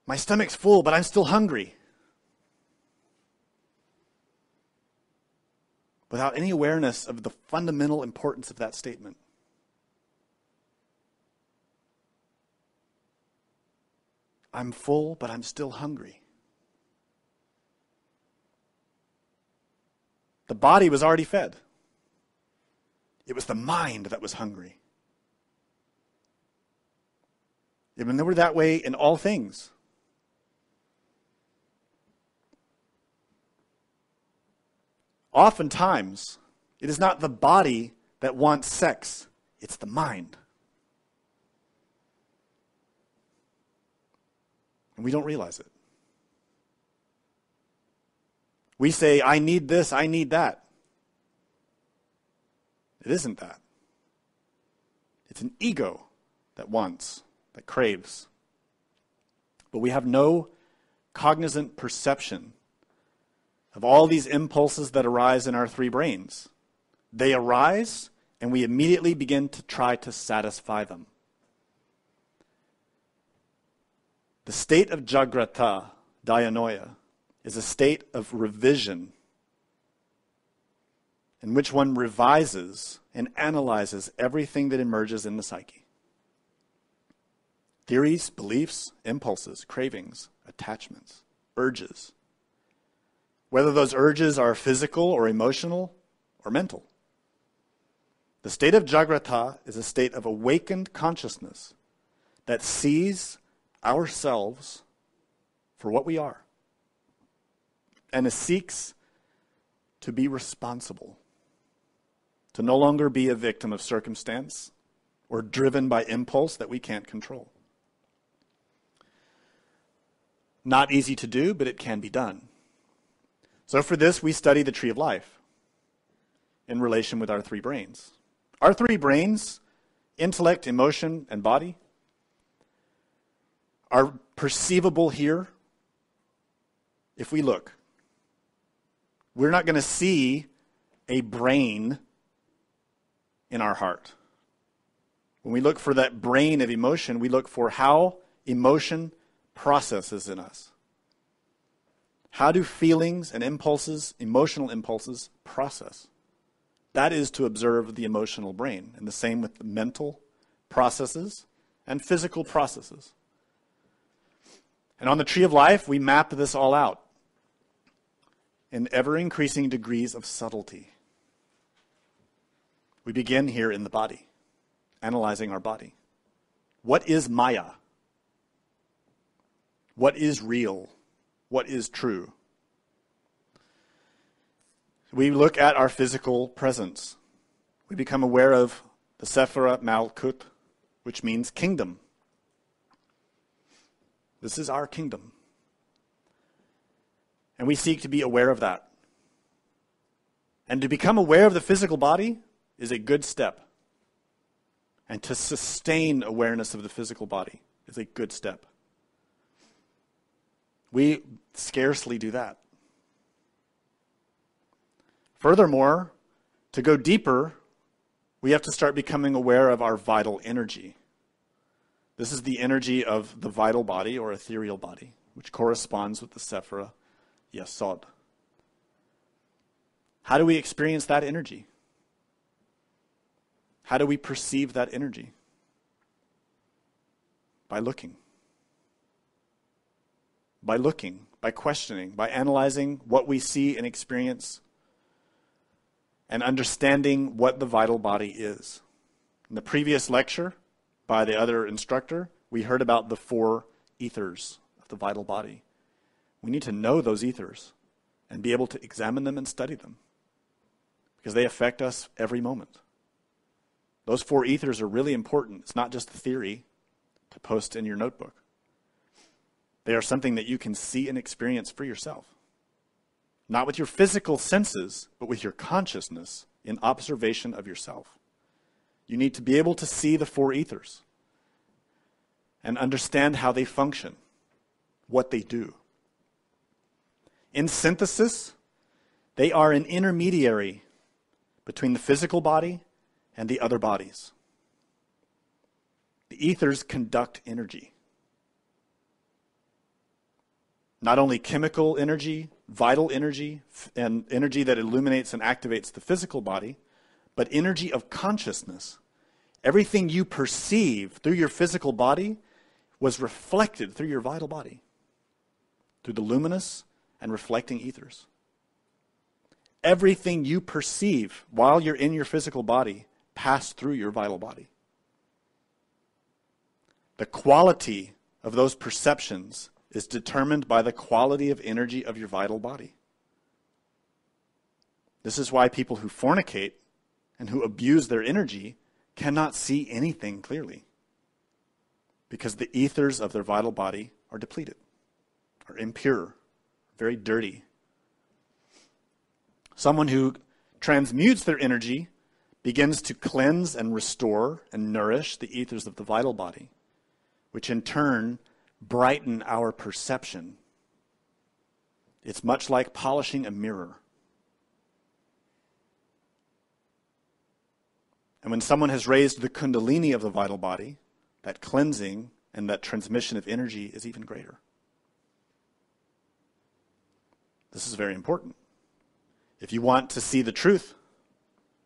my stomach's full, but I'm still hungry. Without any awareness of the fundamental importance of that statement. I'm full, but I'm still hungry. The body was already fed. It was the mind that was hungry. And when they were that way in all things. Oftentimes, it is not the body that wants sex, it's the mind. And we don't realize it. We say, I need this, I need that. It isn't that. It's an ego that wants, that craves. But we have no cognizant perception of all these impulses that arise in our three brains. They arise, and we immediately begin to try to satisfy them. The state of Jagrata, Dianoia, is a state of revision in which one revises and analyzes everything that emerges in the psyche. Theories, beliefs, impulses, cravings, attachments, urges. Whether those urges are physical or emotional or mental. The state of Jagrata is a state of awakened consciousness that sees ourselves for what we are and seeks to be responsible, to no longer be a victim of circumstance or driven by impulse that we can't control. Not easy to do, but it can be done. So for this, we study the tree of life in relation with our three brains. Our three brains, intellect, emotion, and body, are perceivable here if we look. We're not going to see a brain in our heart. When we look for that brain of emotion, we look for how emotion processes in us. How do feelings and impulses, emotional impulses, process? That is to observe the emotional brain, and the same with the mental processes and physical processes. And on the Tree of Life, we map this all out in ever-increasing degrees of subtlety. We begin here in the body, analyzing our body. What is Maya? What is real? What is true? We look at our physical presence. We become aware of the Sephira Malkut, which means kingdom. This is our kingdom. And we seek to be aware of that. And to become aware of the physical body is a good step. And to sustain awareness of the physical body is a good step. We scarcely do that. Furthermore, to go deeper, we have to start becoming aware of our vital energy. This is the energy of the vital body or ethereal body, which corresponds with the sephira yasod. How do we experience that energy? How do we perceive that energy? By looking. By looking, by questioning, by analyzing what we see and experience, and understanding what the vital body is. In the previous lecture by the other instructor, we heard about the four ethers of the vital body. We need to know those ethers and be able to examine them and study them, because they affect us every moment. Those four ethers are really important. It's not just the theory to post in your notebook. They are something that you can see and experience for yourself. Not with your physical senses, but with your consciousness in observation of yourself. You need to be able to see the four ethers and understand how they function, what they do. In synthesis, they are an intermediary between the physical body and the other bodies. The ethers conduct energy. Not only chemical energy, vital energy, and energy that illuminates and activates the physical body, but energy of consciousness. Everything you perceive through your physical body was reflected through your vital body, through the luminous and reflecting ethers. Everything you perceive while you're in your physical body passed through your vital body. The quality of those perceptions is determined by the quality of energy of your vital body. This is why people who fornicate and who abuse their energy cannot see anything clearly, because the ethers of their vital body are depleted, are impure, very dirty. Someone who transmutes their energy begins to cleanse and restore and nourish the ethers of the vital body, which in turn brighten our perception. It's much like polishing a mirror. And when someone has raised the kundalini of the vital body, that cleansing and that transmission of energy is even greater. This is very important. If you want to see the truth,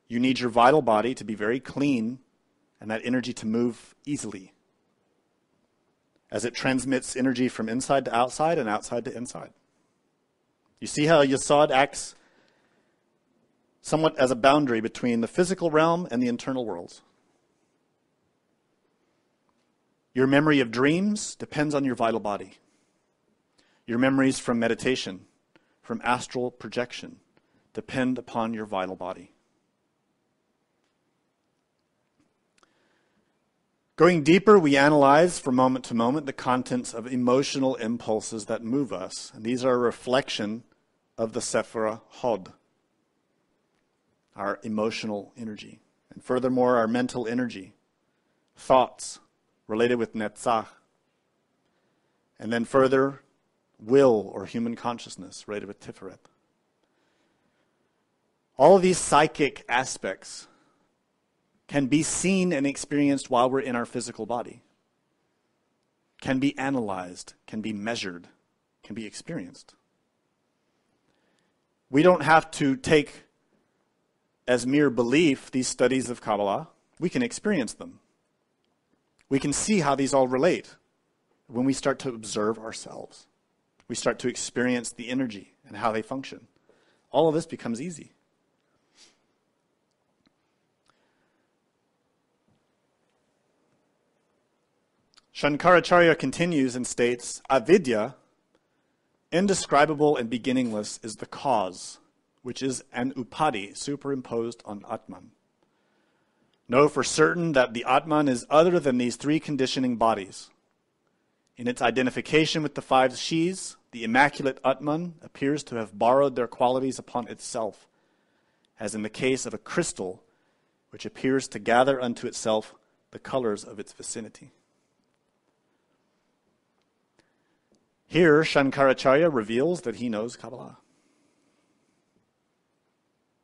you need your vital body to be very clean and that energy to move easily, as it transmits energy from inside to outside and outside to inside. You see how Yasod acts somewhat as a boundary between the physical realm and the internal worlds. Your memory of dreams depends on your vital body. Your memories from meditation, from astral projection, depend upon your vital body. Going deeper, we analyze from moment to moment the contents of emotional impulses that move us. And these are a reflection of the Sephira Hod, our emotional energy. And furthermore, our mental energy, thoughts related with Netzach. And then further, will or human consciousness related with Tiferet. All of these psychic aspects can be seen and experienced while we're in our physical body, can be analyzed, can be measured, can be experienced. We don't have to take as mere belief these studies of Kabbalah. We can experience them. We can see how these all relate when we start to observe ourselves. We start to experience the energy and how they function. All of this becomes easy. Shankaracharya continues and states, Avidya, indescribable and beginningless, is the cause, which is an upadhi superimposed on Atman. Know for certain that the Atman is other than these three conditioning bodies. In its identification with the five shis, the immaculate Atman appears to have borrowed their qualities upon itself, as in the case of a crystal, which appears to gather unto itself the colors of its vicinity. Here, Shankaracharya reveals that he knows Kabbalah.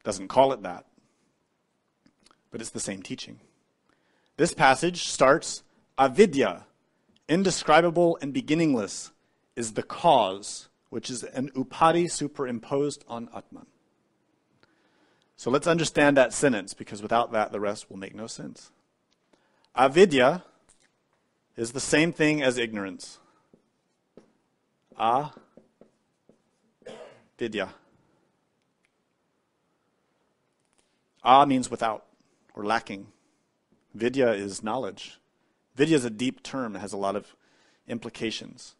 Doesn't call it that, but it's the same teaching. This passage starts, Avidya, Indescribable and beginningless is the cause, which is an upadhi superimposed on Atman. So let's understand that sentence, because without that, the rest will make no sense. Avidya is the same thing as ignorance. Avidya. A means without or lacking. Vidya is knowledge. Vidya is a deep term. It has a lot of implications.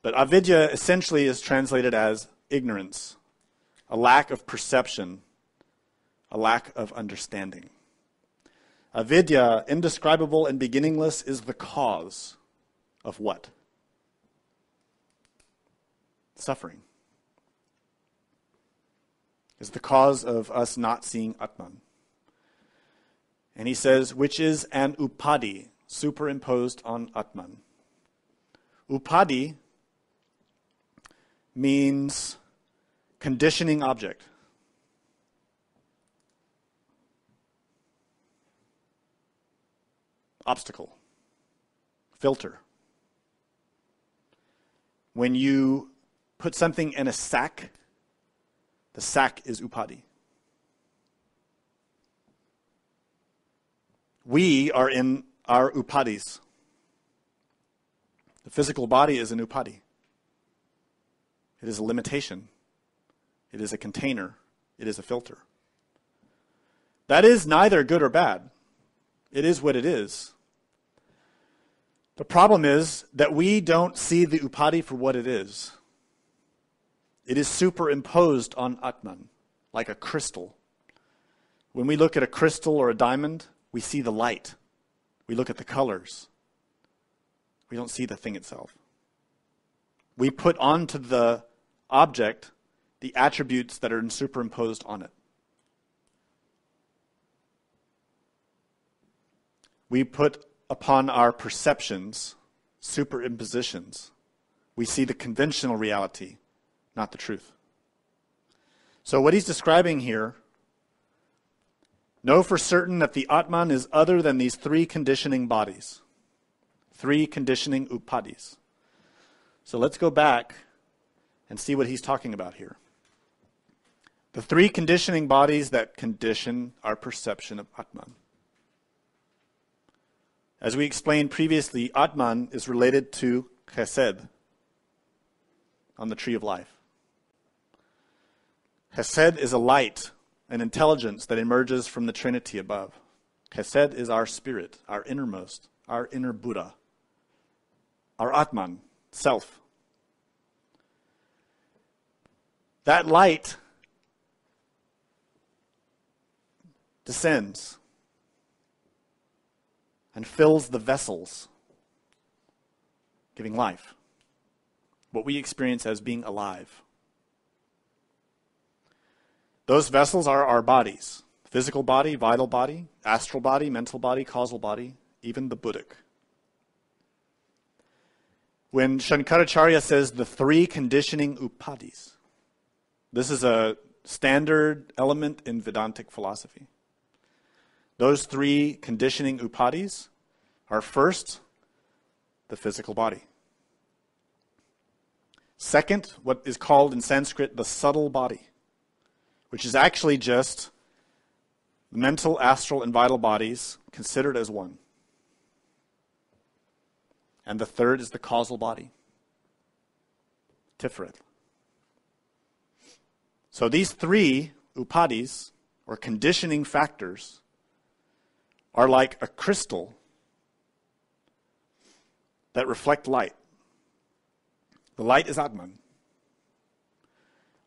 But avidya essentially is translated as ignorance, a lack of perception, a lack of understanding. Avidya, indescribable and beginningless, is the cause of what? Suffering. Is the cause of us not seeing Atman. And he says, which is an upadhi, superimposed on Atman. Upadhi means conditioning object. Obstacle. Filter. When you put something in a sack, the sack is upadhi. We are in our upadhis. The physical body is an upadhi. It is a limitation. It is a container. It is a filter. That is neither good or bad. It is what it is. The problem is that we don't see the upadhi for what it is. It is superimposed on Atman, like a crystal. When we look at a crystal or a diamond, we see the light. We look at the colors. We don't see the thing itself. We put onto the object the attributes that are superimposed on it. We put upon our perceptions superimpositions. We see the conventional reality, not the truth. So what he's describing here, know for certain that the Atman is other than these three conditioning bodies, three conditioning upadhis. So let's go back and see what he's talking about here. The three conditioning bodies that condition our perception of Atman. As we explained previously, Atman is related to Chesed on the tree of life. Chesed is a light, an intelligence that emerges from the Trinity above. Chesed is our spirit, our innermost, our inner Buddha, our Atman, self. That light descends and fills the vessels, giving life. What we experience as being alive. Those vessels are our bodies. Physical body, vital body, astral body, mental body, causal body, even the Buddhic. When Shankaracharya says the three conditioning upadhis, this is a standard element in Vedantic philosophy. Those three conditioning upadhis are first, the physical body. Second, what is called in Sanskrit the subtle body, which is actually just mental, astral, and vital bodies considered as one. And the third is the causal body, Tiferet. So these three upadhis, or conditioning factors, are like a crystal that reflect light. The light is Atman.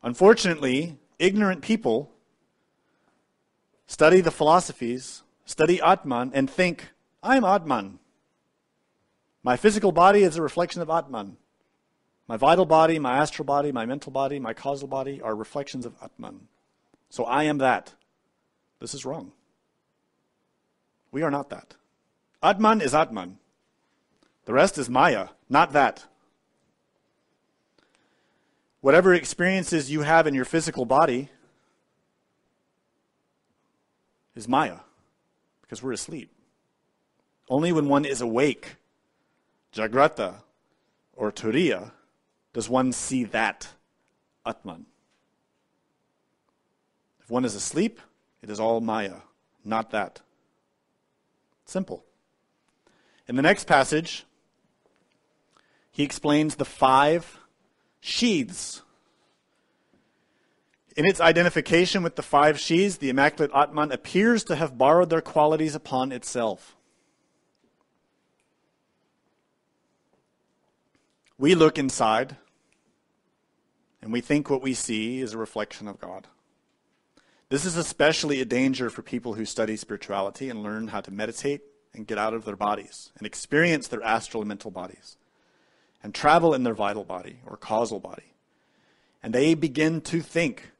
Unfortunately, ignorant people study the philosophies, study Atman, and think, I'm Atman. My physical body is a reflection of Atman. My vital body, my astral body, my mental body, my causal body are reflections of Atman. So I am that. This is wrong. We are not that. Atman is Atman. The rest is Maya, not that. Whatever experiences you have in your physical body is Maya, because we're asleep. Only when one is awake Jagrata or Turiya, does one see that Atman? If one is asleep, it is all Maya, not that. Simple. In the next passage, he explains the five sheaths. In its identification with the five sheaths, the Immaculate Atman appears to have borrowed their qualities upon itself. We look inside, and we think what we see is a reflection of God. This is especially a danger for people who study spirituality and learn how to meditate and get out of their bodies and experience their astral and mental bodies and travel in their vital body or causal body. And they begin to think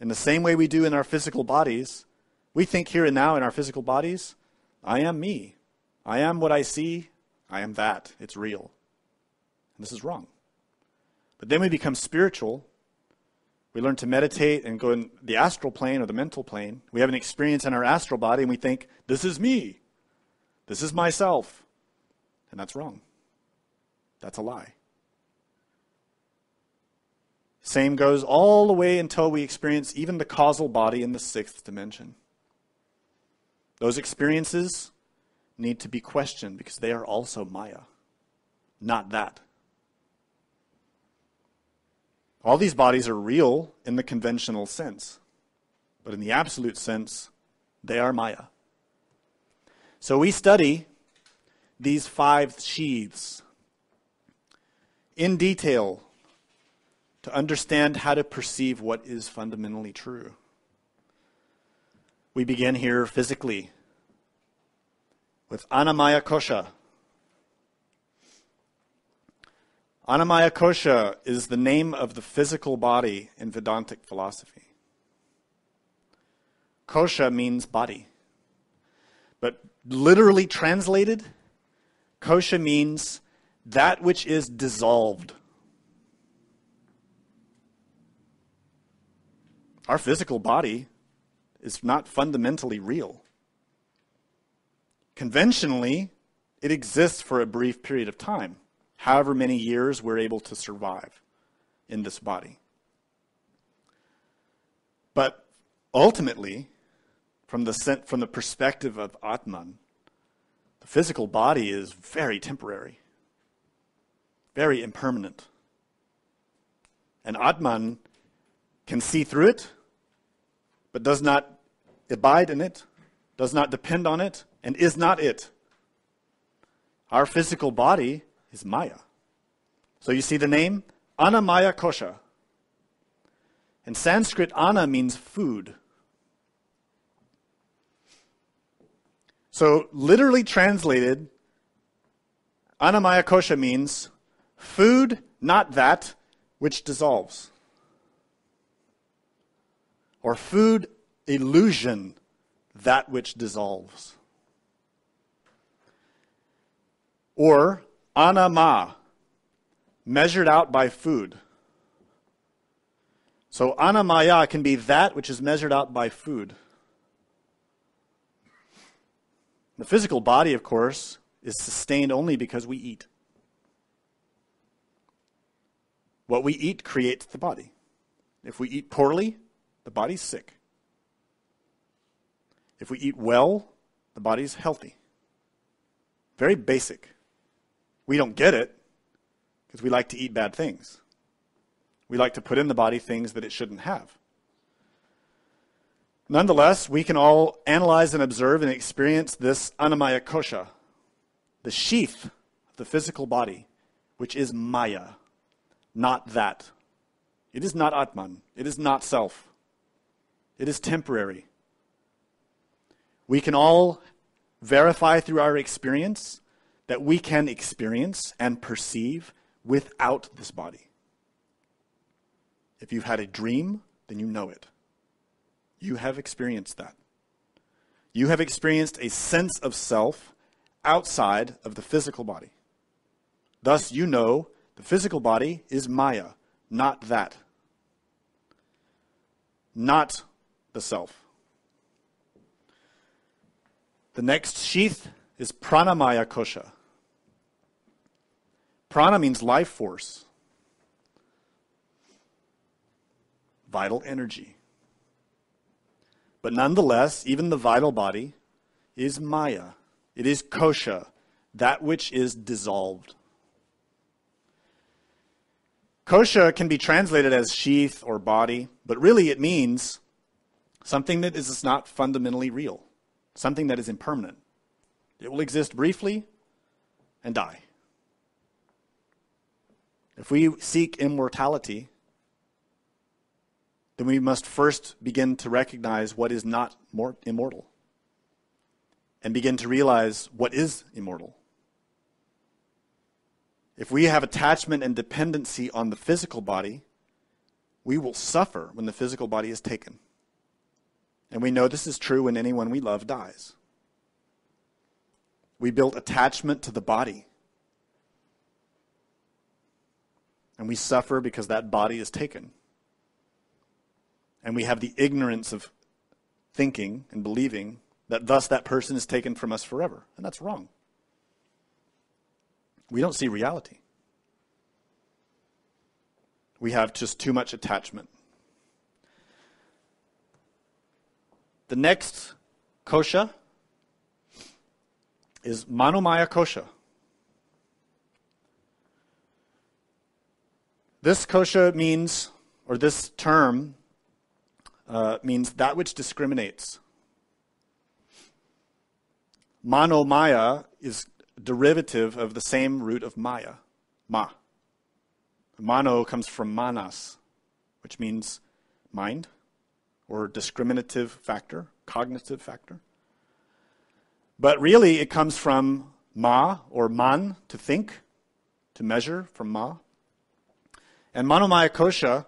in the same way we do in our physical bodies. We think here and now in our physical bodies, I am me. I am what I see. I am that. It's real. And this is wrong. But then we become spiritual. We learn to meditate and go in the astral plane or the mental plane. We have an experience in our astral body and we think, this is me. This is myself. And that's wrong. That's a lie. Same goes all the way until we experience even the causal body in the sixth dimension. Those experiences need to be questioned because they are also Maya, not that. All these bodies are real in the conventional sense, but in the absolute sense, they are Maya. So we study these five sheaths in detail to understand how to perceive what is fundamentally true. We begin here physically with Anamaya Kosha. Anamaya Kosha is the name of the physical body in Vedantic philosophy. Kosha means body. But literally translated, Kosha means that which is dissolved. Our physical body is not fundamentally real. Conventionally, it exists for a brief period of time. However many years we're able to survive in this body. But ultimately, from the perspective of Atman, the physical body is very temporary, very impermanent. And Atman can see through it, but does not abide in it, does not depend on it, and is not it. Our physical body is Maya. So you see the name? Anamaya Kosha. In Sanskrit, Ana means food. So literally translated, Anamaya Kosha means food, not that which dissolves. Or food illusion, that which dissolves. Or Anama, measured out by food. So Anamaya can be that which is measured out by food. The physical body, of course, is sustained only because we eat. What we eat creates the body. If we eat poorly, the body's sick. If we eat well, the body's healthy. Very basic. We don't get it because we like to eat bad things. We like to put in the body things that it shouldn't have. Nonetheless, we can all analyze and observe and experience this Anamaya Kosha, the sheath of the physical body, which is Maya, not that. It is not Atman. It is not self. It is temporary. We can all verify through our experience that we can experience and perceive without this body. If you've had a dream, then you know it. You have experienced that. You have experienced a sense of self outside of the physical body. Thus, you know the physical body is Maya, not that. Not the self. The next sheath is Pranamaya Kosha. Prana means life force, vital energy. But nonetheless, even the vital body is Maya. It is Kosha, that which is dissolved. Kosha can be translated as sheath or body, but really it means something that is not fundamentally real, something that is impermanent. It will exist briefly and die. If we seek immortality, then we must first begin to recognize what is not immortal and begin to realize what is immortal. If we have attachment and dependency on the physical body, we will suffer when the physical body is taken. And we know this is true when anyone we love dies. We build attachment to the body. And we suffer because that body is taken. And we have the ignorance of thinking and believing that thus that person is taken from us forever. And that's wrong. We don't see reality. We have just too much attachment. The next kosha is Manomaya Kosha. This kosha means, or this term means that which discriminates. Manomaya is derivative of the same root of Maya, ma. Mano comes from Manas, which means mind, or discriminative factor, cognitive factor. But really it comes from ma, or man, to think, to measure, from ma. And Manomaya Kosha,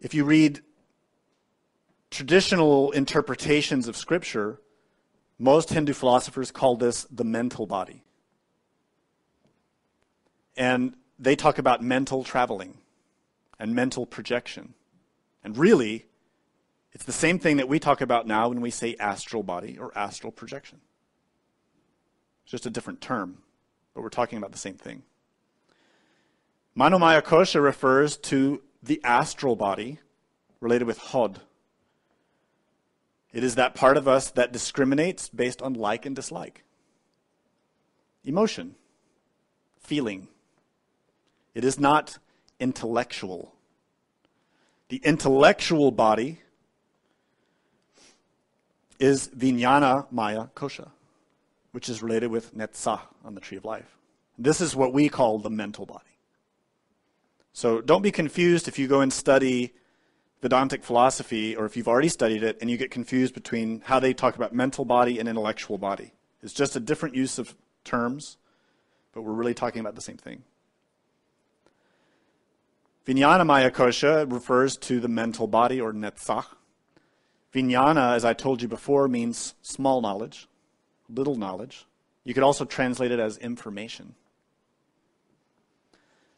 if you read traditional interpretations of scripture, most Hindu philosophers call this the mental body. And they talk about mental traveling and mental projection. And really, it's the same thing that we talk about now when we say astral body or astral projection. It's just a different term, but we're talking about the same thing. Manomaya Kosha refers to the astral body related with Hod. It is that part of us that discriminates based on like and dislike. Emotion, feeling. It is not intellectual. The intellectual body is Vijnana Mayakosha, which is related with Netzach on the Tree of Life. This is what we call the mental body. So don't be confused if you go and study Vedantic philosophy, or if you've already studied it and you get confused between how they talk about mental body and intellectual body. It's just a different use of terms, but we're really talking about the same thing. Vijnana Mayakosha refers to the mental body, or Netzach. Vijnana, as I told you before, means small knowledge, little knowledge. You could also translate it as information.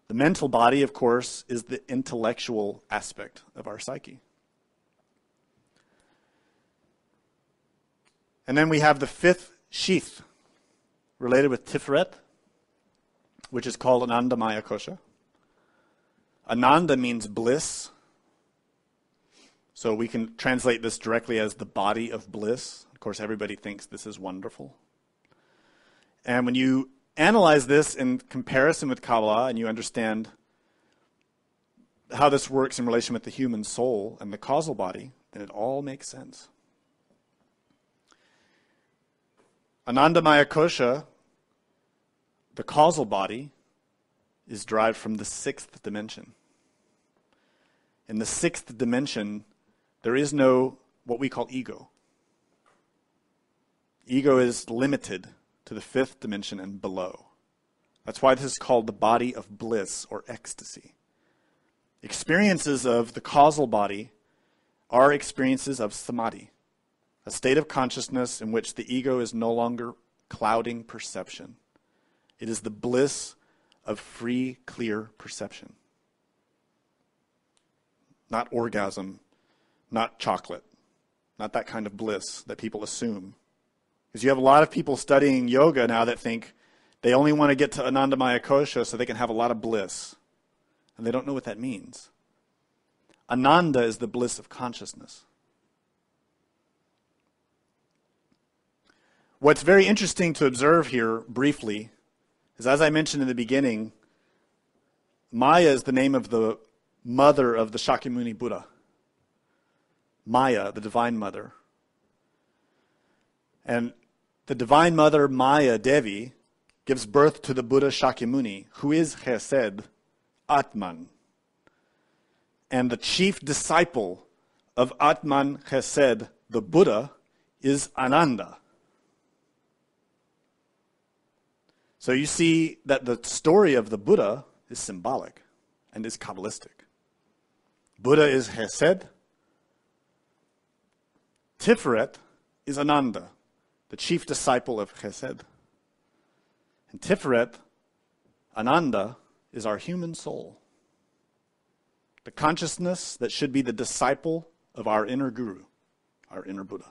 The mental body, of course, is the intellectual aspect of our psyche. And then we have the fifth sheath, related with Tiferet, which is called Ananda Mayakosha. Ananda means bliss. So we can translate this directly as the body of bliss. Of course, everybody thinks this is wonderful. And when you analyze this in comparison with Kabbalah, and you understand how this works in relation with the human soul and the causal body, then it all makes sense. Ananda Mayakosha, the causal body, is derived from the sixth dimension. In the sixth dimension, there is no what we call ego. Ego is limited to the fifth dimension and below. That's why this is called the body of bliss, or ecstasy. Experiences of the causal body are experiences of samadhi, a state of consciousness in which the ego is no longer clouding perception. It is the bliss of free, clear perception. Not orgasm, not chocolate, not that kind of bliss that people assume. Because you have a lot of people studying yoga now that think They only want to get to Ananda Mayakosha so they can have a lot of bliss. And they don't know what that means. Ananda is the bliss of consciousness. What's very interesting to observe here, briefly, is as I mentioned in the beginning, Maya is the name of the mother of the Shakyamuni Buddha. Maya, the divine mother. And the divine mother, Maya Devi, gives birth to the Buddha Shakyamuni, who is Chesed, Atman. And the chief disciple of Atman Chesed, the Buddha, is Ananda. So you see that the story of the Buddha is symbolic and is Kabbalistic. Buddha is Chesed. Tiferet is Ananda, the chief disciple of Chesed. And Tiferet, Ananda, is our human soul. The consciousness that should be the disciple of our inner guru, our inner Buddha.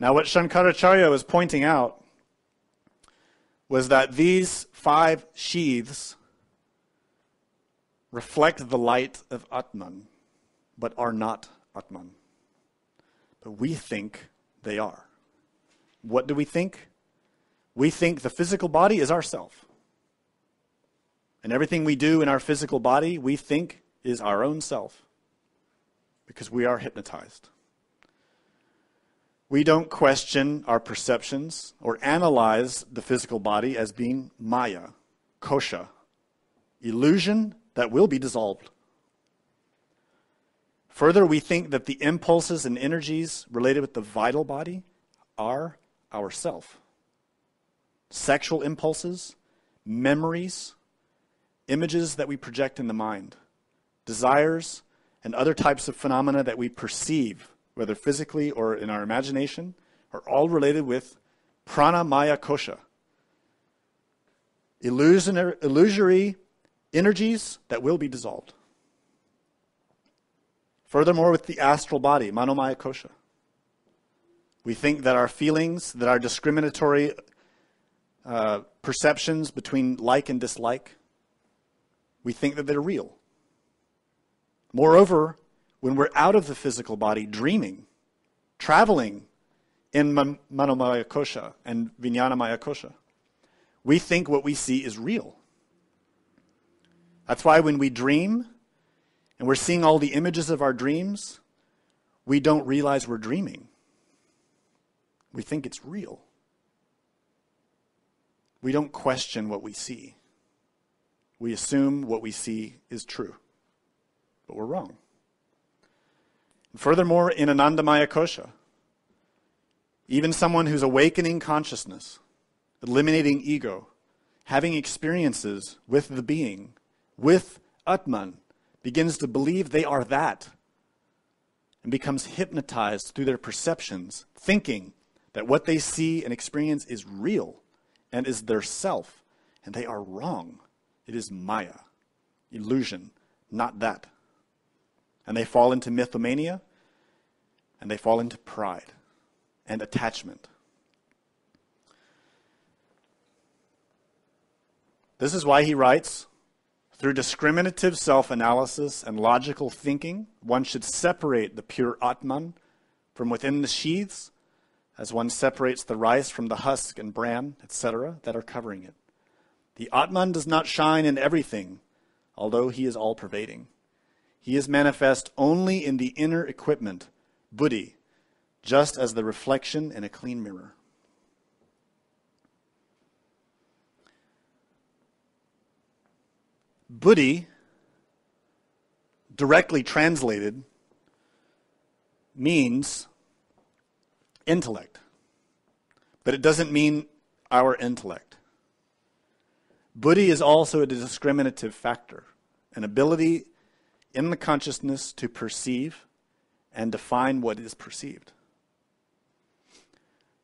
Now what Shankaracharya was pointing out was that these five sheaths reflect the light of Atman, but are not Atman. But we think they are. What do we think? We think the physical body is ourself. And everything we do in our physical body, we think is our own self, because we are hypnotized. We don't question our perceptions or analyze the physical body as being Maya, Kosha, illusion that will be dissolved. Further, we think that the impulses and energies related with the vital body are our self. Sexual impulses, memories, images that we project in the mind, desires, and other types of phenomena that we perceive, whether physically or in our imagination, are all related with Pranamaya Kosha. Illusory energies that will be dissolved. Furthermore, with the astral body, Manomaya Kosha, we think that our feelings, that our discriminatory perceptions between like and dislike, we think that they're real. Moreover, when we're out of the physical body, dreaming, traveling in Manomaya Kosha and Vijnana Mayakosha, we think what we see is real. That's why when we dream and we're seeing all the images of our dreams, we don't realize we're dreaming. We think it's real. We don't question what we see. We assume what we see is true, but we're wrong. And furthermore, in Anandamaya Kosha, even someone who's awakening consciousness, eliminating ego, having experiences with the being, with Atman, begins to believe they are that and becomes hypnotized through their perceptions, thinking that what they see and experience is real and is their self, and they are wrong. It is Maya, illusion, not that. And they fall into mythomania, and they fall into pride and attachment. This is why he writes, through discriminative self-analysis and logical thinking, one should separate the pure Atman from within the sheaths, as one separates the rice from the husk and bran, etc., that are covering it. The Atman does not shine in everything, although he is all-pervading. He is manifest only in the inner equipment, Buddhi, just as the reflection in a clean mirror. Buddhi, directly translated, means intellect, but it doesn't mean our intellect. Buddhi is also a discriminative factor, an ability in the consciousness to perceive and define what is perceived.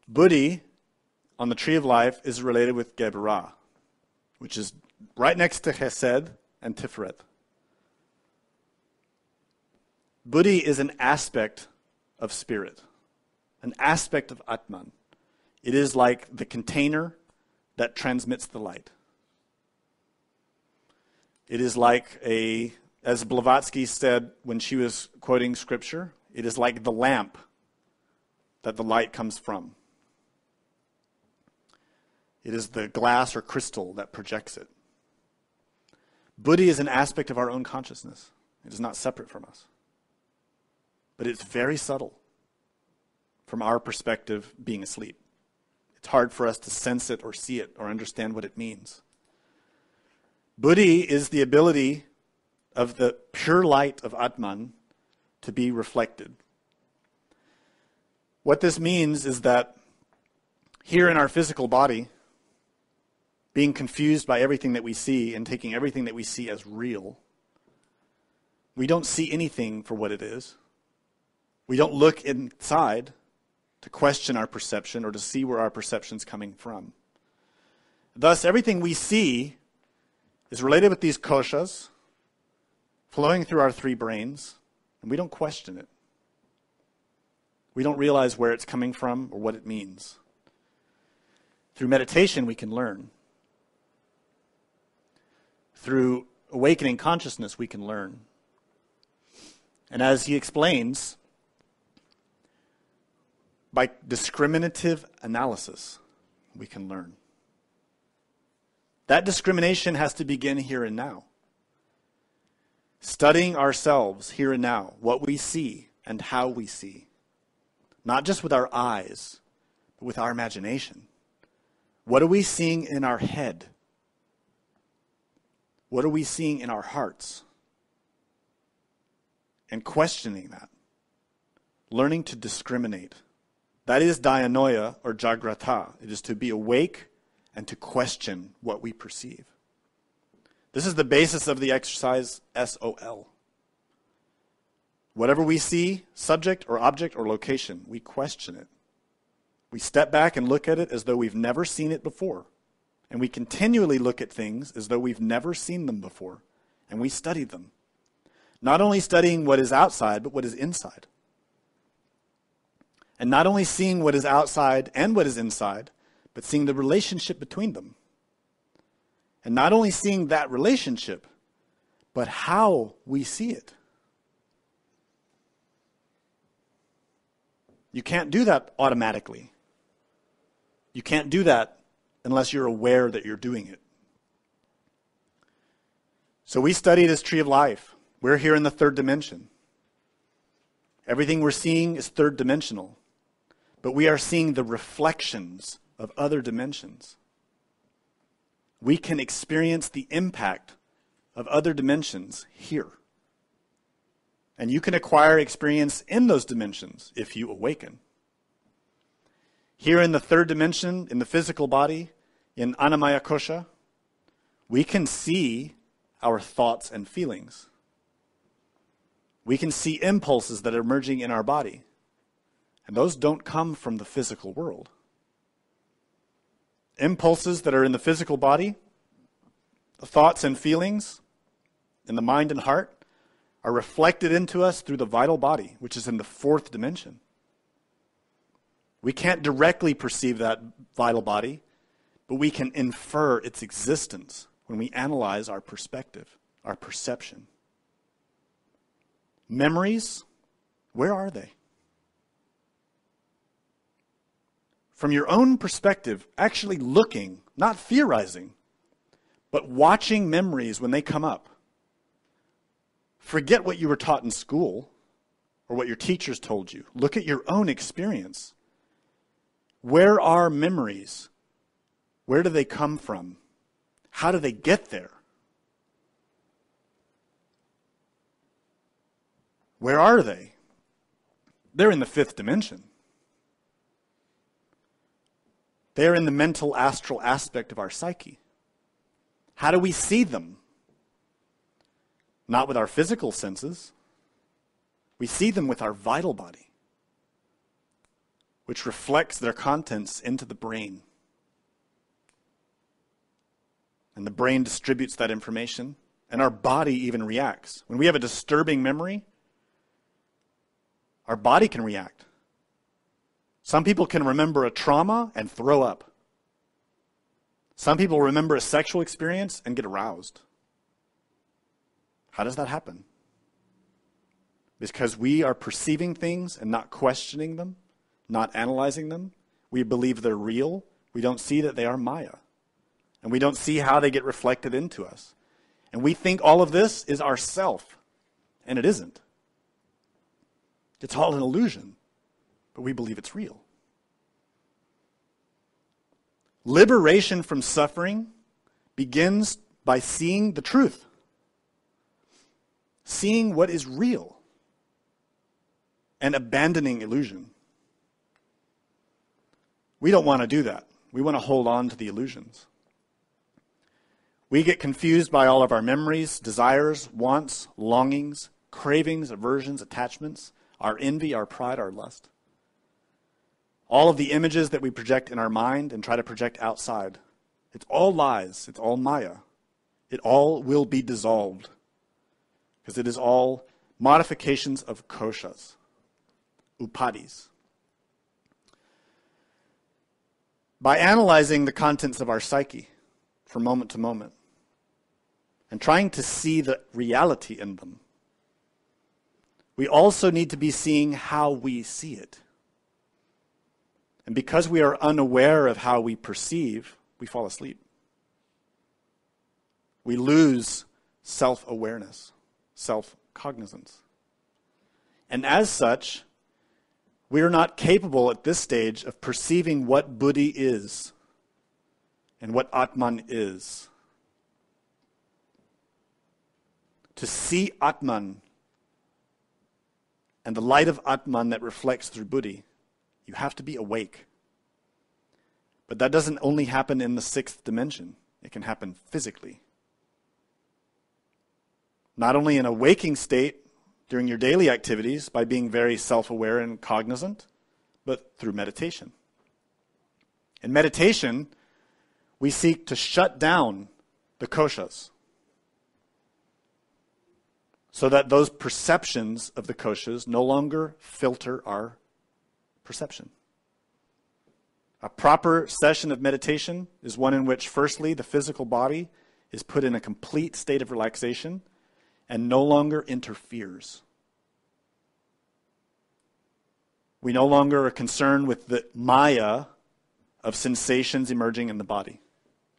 Buddhi, on the Tree of Life, is related with Geburah, which is right next to Chesed and Tiferet. Buddhi is an aspect of spirit, an aspect of Atman. It is like the container that transmits the light. It is like a, as Blavatsky said when she was quoting scripture, it is like the lamp that the light comes from. It is the glass or crystal that projects it. Buddhi is an aspect of our own consciousness. It is not separate from us. But it's very subtle from our perspective being asleep. It's hard for us to sense it or see it or understand what it means. Buddhi is the ability of the pure light of Atman to be reflected. What this means is that here in our physical body, being confused by everything that we see and taking everything that we see as real, we don't see anything for what it is. We don't look inside to question our perception or to see where our perception's coming from. Thus, everything we see is related with these koshas flowing through our three brains, and we don't question it. We don't realize where it's coming from or what it means. Through meditation, we can learn. Through awakening consciousness, we can learn. And as he explains, by discriminative analysis, we can learn. That discrimination has to begin here and now. Studying ourselves here and now, what we see and how we see. Not just with our eyes, but with our imagination. What are we seeing in our head? What are we seeing in our hearts? And questioning that. Learning to discriminate. That is Dianoia or Jagrata. It is to be awake and to question what we perceive. This is the basis of the exercise SOL. Whatever we see, subject or object or location, we question it. We step back and look at it as though we've never seen it before. And we continually look at things as though we've never seen them before. And we study them. Not only studying what is outside, but what is inside. And not only seeing what is outside and what is inside, but seeing the relationship between them. And not only seeing that relationship, but how we see it. You can't do that automatically. You can't do that unless you're aware that you're doing it. So we study this tree of life. We're here in the third dimension. Everything we're seeing is third dimensional. But we are seeing the reflections of other dimensions. We can experience the impact of other dimensions here. And you can acquire experience in those dimensions if you awaken. Here in the third dimension, in the physical body, in Anamaya Kosha, we can see our thoughts and feelings. We can see impulses that are emerging in our body. And those don't come from the physical world. Impulses that are in the physical body, the thoughts and feelings in the mind and heart, are reflected into us through the vital body, which is in the fourth dimension. We can't directly perceive that vital body, but we can infer its existence when we analyze our perspective, our perception. Memories, where are they? From your own perspective, actually looking, not theorizing, but watching memories when they come up. Forget what you were taught in school or what your teachers told you. Look at your own experience. Where are memories? Where do they come from? How do they get there? Where are they? They're in the fifth dimension. They're in the mental astral aspect of our psyche. How do we see them? Not with our physical senses. We see them with our vital body, which reflects their contents into the brain. And the brain distributes that information, and our body even reacts. When we have a disturbing memory, our body can react. Some people can remember a trauma and throw up. Some people remember a sexual experience and get aroused. How does that happen? Because we are perceiving things and not questioning them, not analyzing them. We believe they're real. We don't see that they are Maya. And we don't see how they get reflected into us. And we think all of this is ourself, and it isn't. It's all an illusion, but we believe it's real. Liberation from suffering begins by seeing the truth, seeing what is real, and abandoning illusion. We don't want to do that. We want to hold on to the illusions. We get confused by all of our memories, desires, wants, longings, cravings, aversions, attachments, our envy, our pride, our lust. All of the images that we project in our mind and try to project outside. It's all lies. It's all Maya. It all will be dissolved because it is all modifications of koshas, upadhis. By analyzing the contents of our psyche from moment to moment and trying to see the reality in them, we also need to be seeing how we see it. And because we are unaware of how we perceive, we fall asleep. We lose self-awareness, self-cognizance. And as such, we are not capable at this stage of perceiving what Buddhi is and what Atman is. To see Atman and the light of Atman that reflects through Buddhi, you have to be awake. But that doesn't only happen in the sixth dimension. It can happen physically. Not only in a waking state during your daily activities by being very self-aware and cognizant, but through meditation. In meditation, we seek to shut down the koshas, so that those perceptions of the koshas no longer filter our perception. A proper session of meditation is one in which, firstly, the physical body is put in a complete state of relaxation and no longer interferes. We no longer are concerned with the Maya of sensations emerging in the body.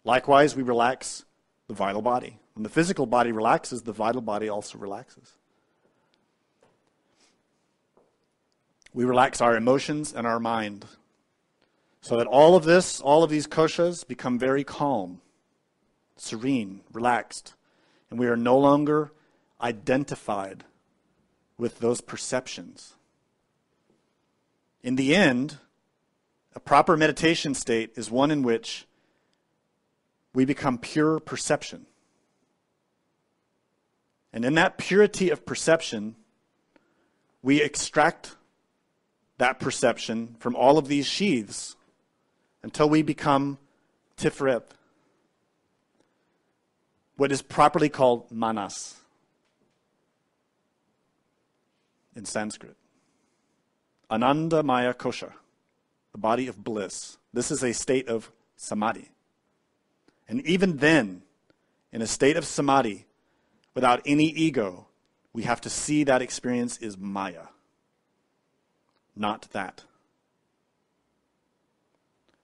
Likewise, we relax the vital body. When the physical body relaxes, the vital body also relaxes. We relax our emotions and our mind so that all of these koshas become very calm, serene, relaxed, and we are no longer identified with those perceptions. In the end, a proper meditation state is one in which we become pure perception. And in that purity of perception, we extract that perception from all of these sheaths until we become Tiferet, what is properly called Manas in Sanskrit. Ananda Maya Kosha, the body of bliss. This is a state of Samadhi. And even then, in a state of Samadhi, without any ego, we have to see that experience is Maya, not that.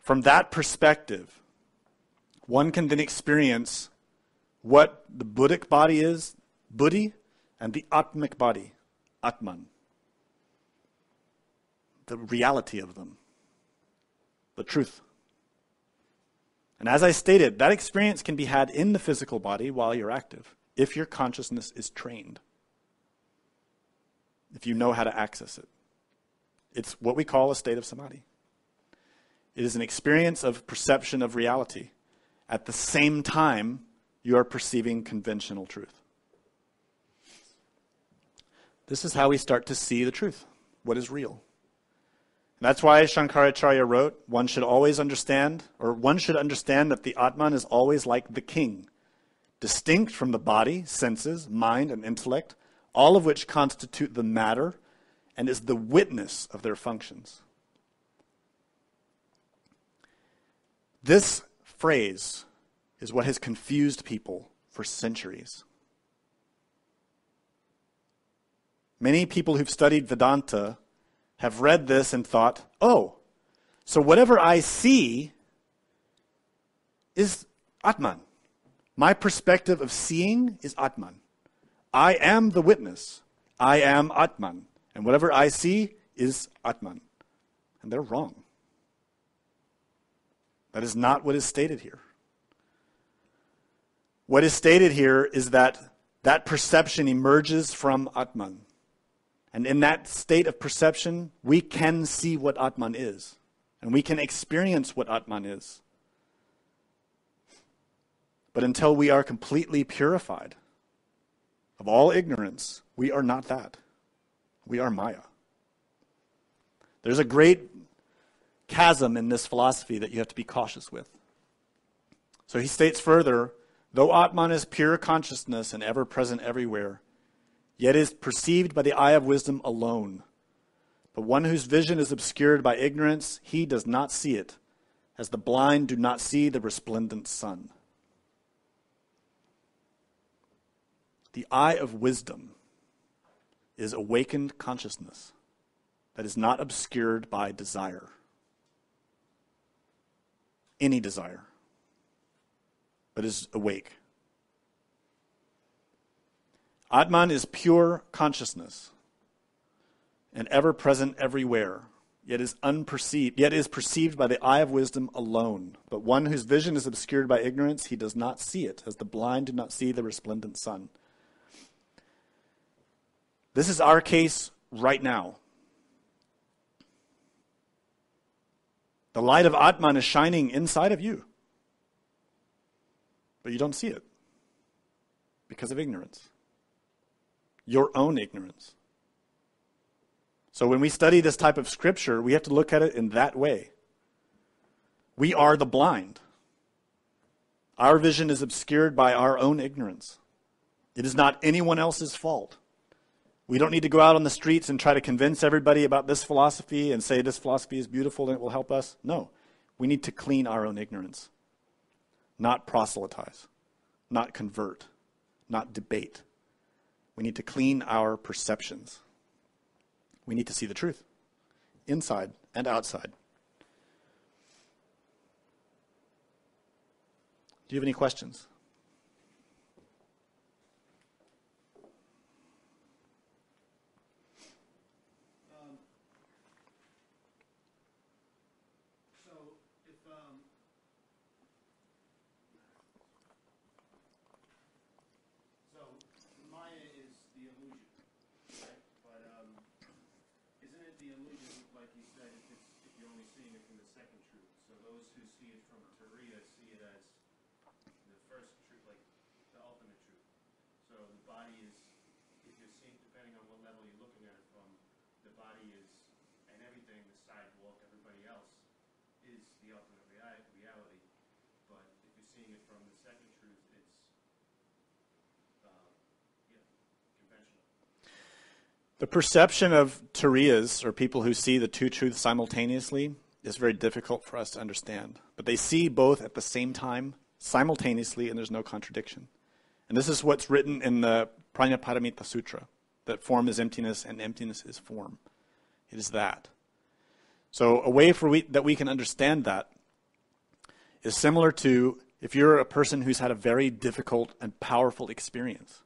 From that perspective, one can then experience what the Buddhic body is, Buddhi, and the Atmic body, Atman. The reality of them, the truth. And as I stated, that experience can be had in the physical body while you're active, if your consciousness is trained, if you know how to access it. It's what we call a state of Samadhi. It is an experience of perception of reality. At the same time, you are perceiving conventional truth. This is how we start to see the truth, what is real. And that's why Shankaracharya wrote, one should understand that the Atman is always like the king, distinct from the body, senses, mind, and intellect, all of which constitute the matter and is the witness of their functions. This phrase is what has confused people for centuries. Many people who've studied Vedanta have read this and thought, oh, so whatever I see is Atman. My perspective of seeing is Atman. I am the witness. I am Atman. And whatever I see is Atman. And they're wrong. That is not what is stated here. What is stated here is that perception emerges from Atman. And in that state of perception, we can see what Atman is. And we can experience what Atman is. But until we are completely purified of all ignorance, we are not that. We are Maya. There's a great chasm in this philosophy that you have to be cautious with. So he states further, though Atman is pure consciousness and ever present everywhere, yet is perceived by the eye of wisdom alone. But one whose vision is obscured by ignorance, he does not see it, as the blind do not see the resplendent sun. The eye of wisdom is awakened consciousness that is not obscured by desire. Any desire, but is awake. Atman is pure consciousness and ever present everywhere, yet is perceived by the eye of wisdom alone. But one whose vision is obscured by ignorance, he does not see it, as the blind do not see the resplendent sun. This is our case right now. The light of Atman is shining inside of you. But you don't see it because of ignorance. Your own ignorance. So when we study this type of scripture, we have to look at it in that way. We are the blind. Our vision is obscured by our own ignorance. It is not anyone else's fault. We don't need to go out on the streets and try to convince everybody about this philosophy and say this philosophy is beautiful and it will help us. No, we need to clean our own ignorance, not proselytize, not convert, not debate. We need to clean our perceptions. We need to see the truth, inside and outside. Do you have any questions? The perception of Turiyas, or people who see the two truths simultaneously, is very difficult for us to understand. But they see both at the same time, simultaneously, and there's no contradiction. And this is what's written in the Prajnaparamita Sutra, that form is emptiness and emptiness is form. It is that. So a way that we can understand that is similar to if you're a person who's had a very difficult and powerful experience.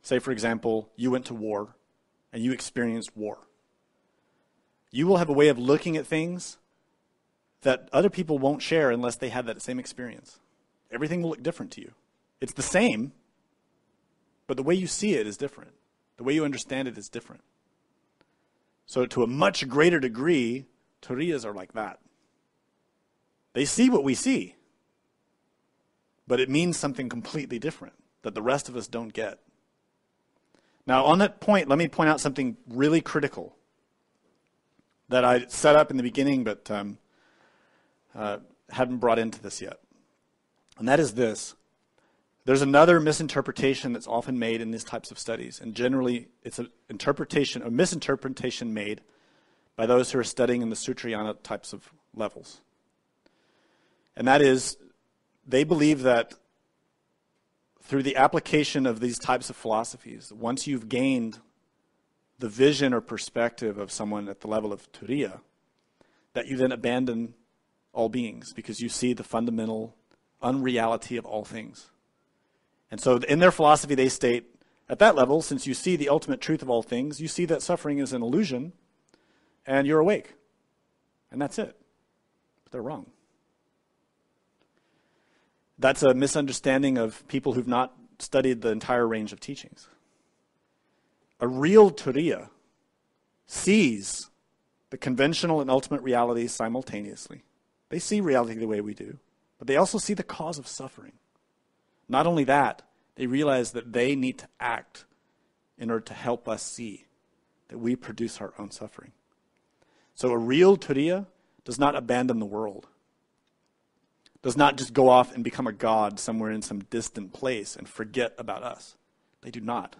Say, for example, you went to war, and you experience war. You will have a way of looking at things that other people won't share unless they had that same experience. Everything will look different to you. It's the same, but the way you see it is different. The way you understand it is different. So to a much greater degree, Turiyas are like that. They see what we see, but it means something completely different that the rest of us don't get. Now, on that point, let me point out something really critical that I set up in the beginning but hadn't brought into this yet. And that is this. There's another misinterpretation that's often made in these types of studies. And generally, it's a misinterpretation made by those who are studying in the Sutrayana types of levels. And that is they believe that through the application of these types of philosophies, once you've gained the vision or perspective of someone at the level of Turiya, that you then abandon all beings because you see the fundamental unreality of all things. And so in their philosophy, they state, at that level, since you see the ultimate truth of all things, you see that suffering is an illusion and you're awake. And that's it. But they're wrong. That's a misunderstanding of people who've not studied the entire range of teachings. A real Turiya sees the conventional and ultimate reality simultaneously. They see reality the way we do, but they also see the cause of suffering. Not only that, they realize that they need to act in order to help us see that we produce our own suffering. So a real Turiya does not abandon the world, does not just go off and become a god somewhere in some distant place and forget about us. They do not.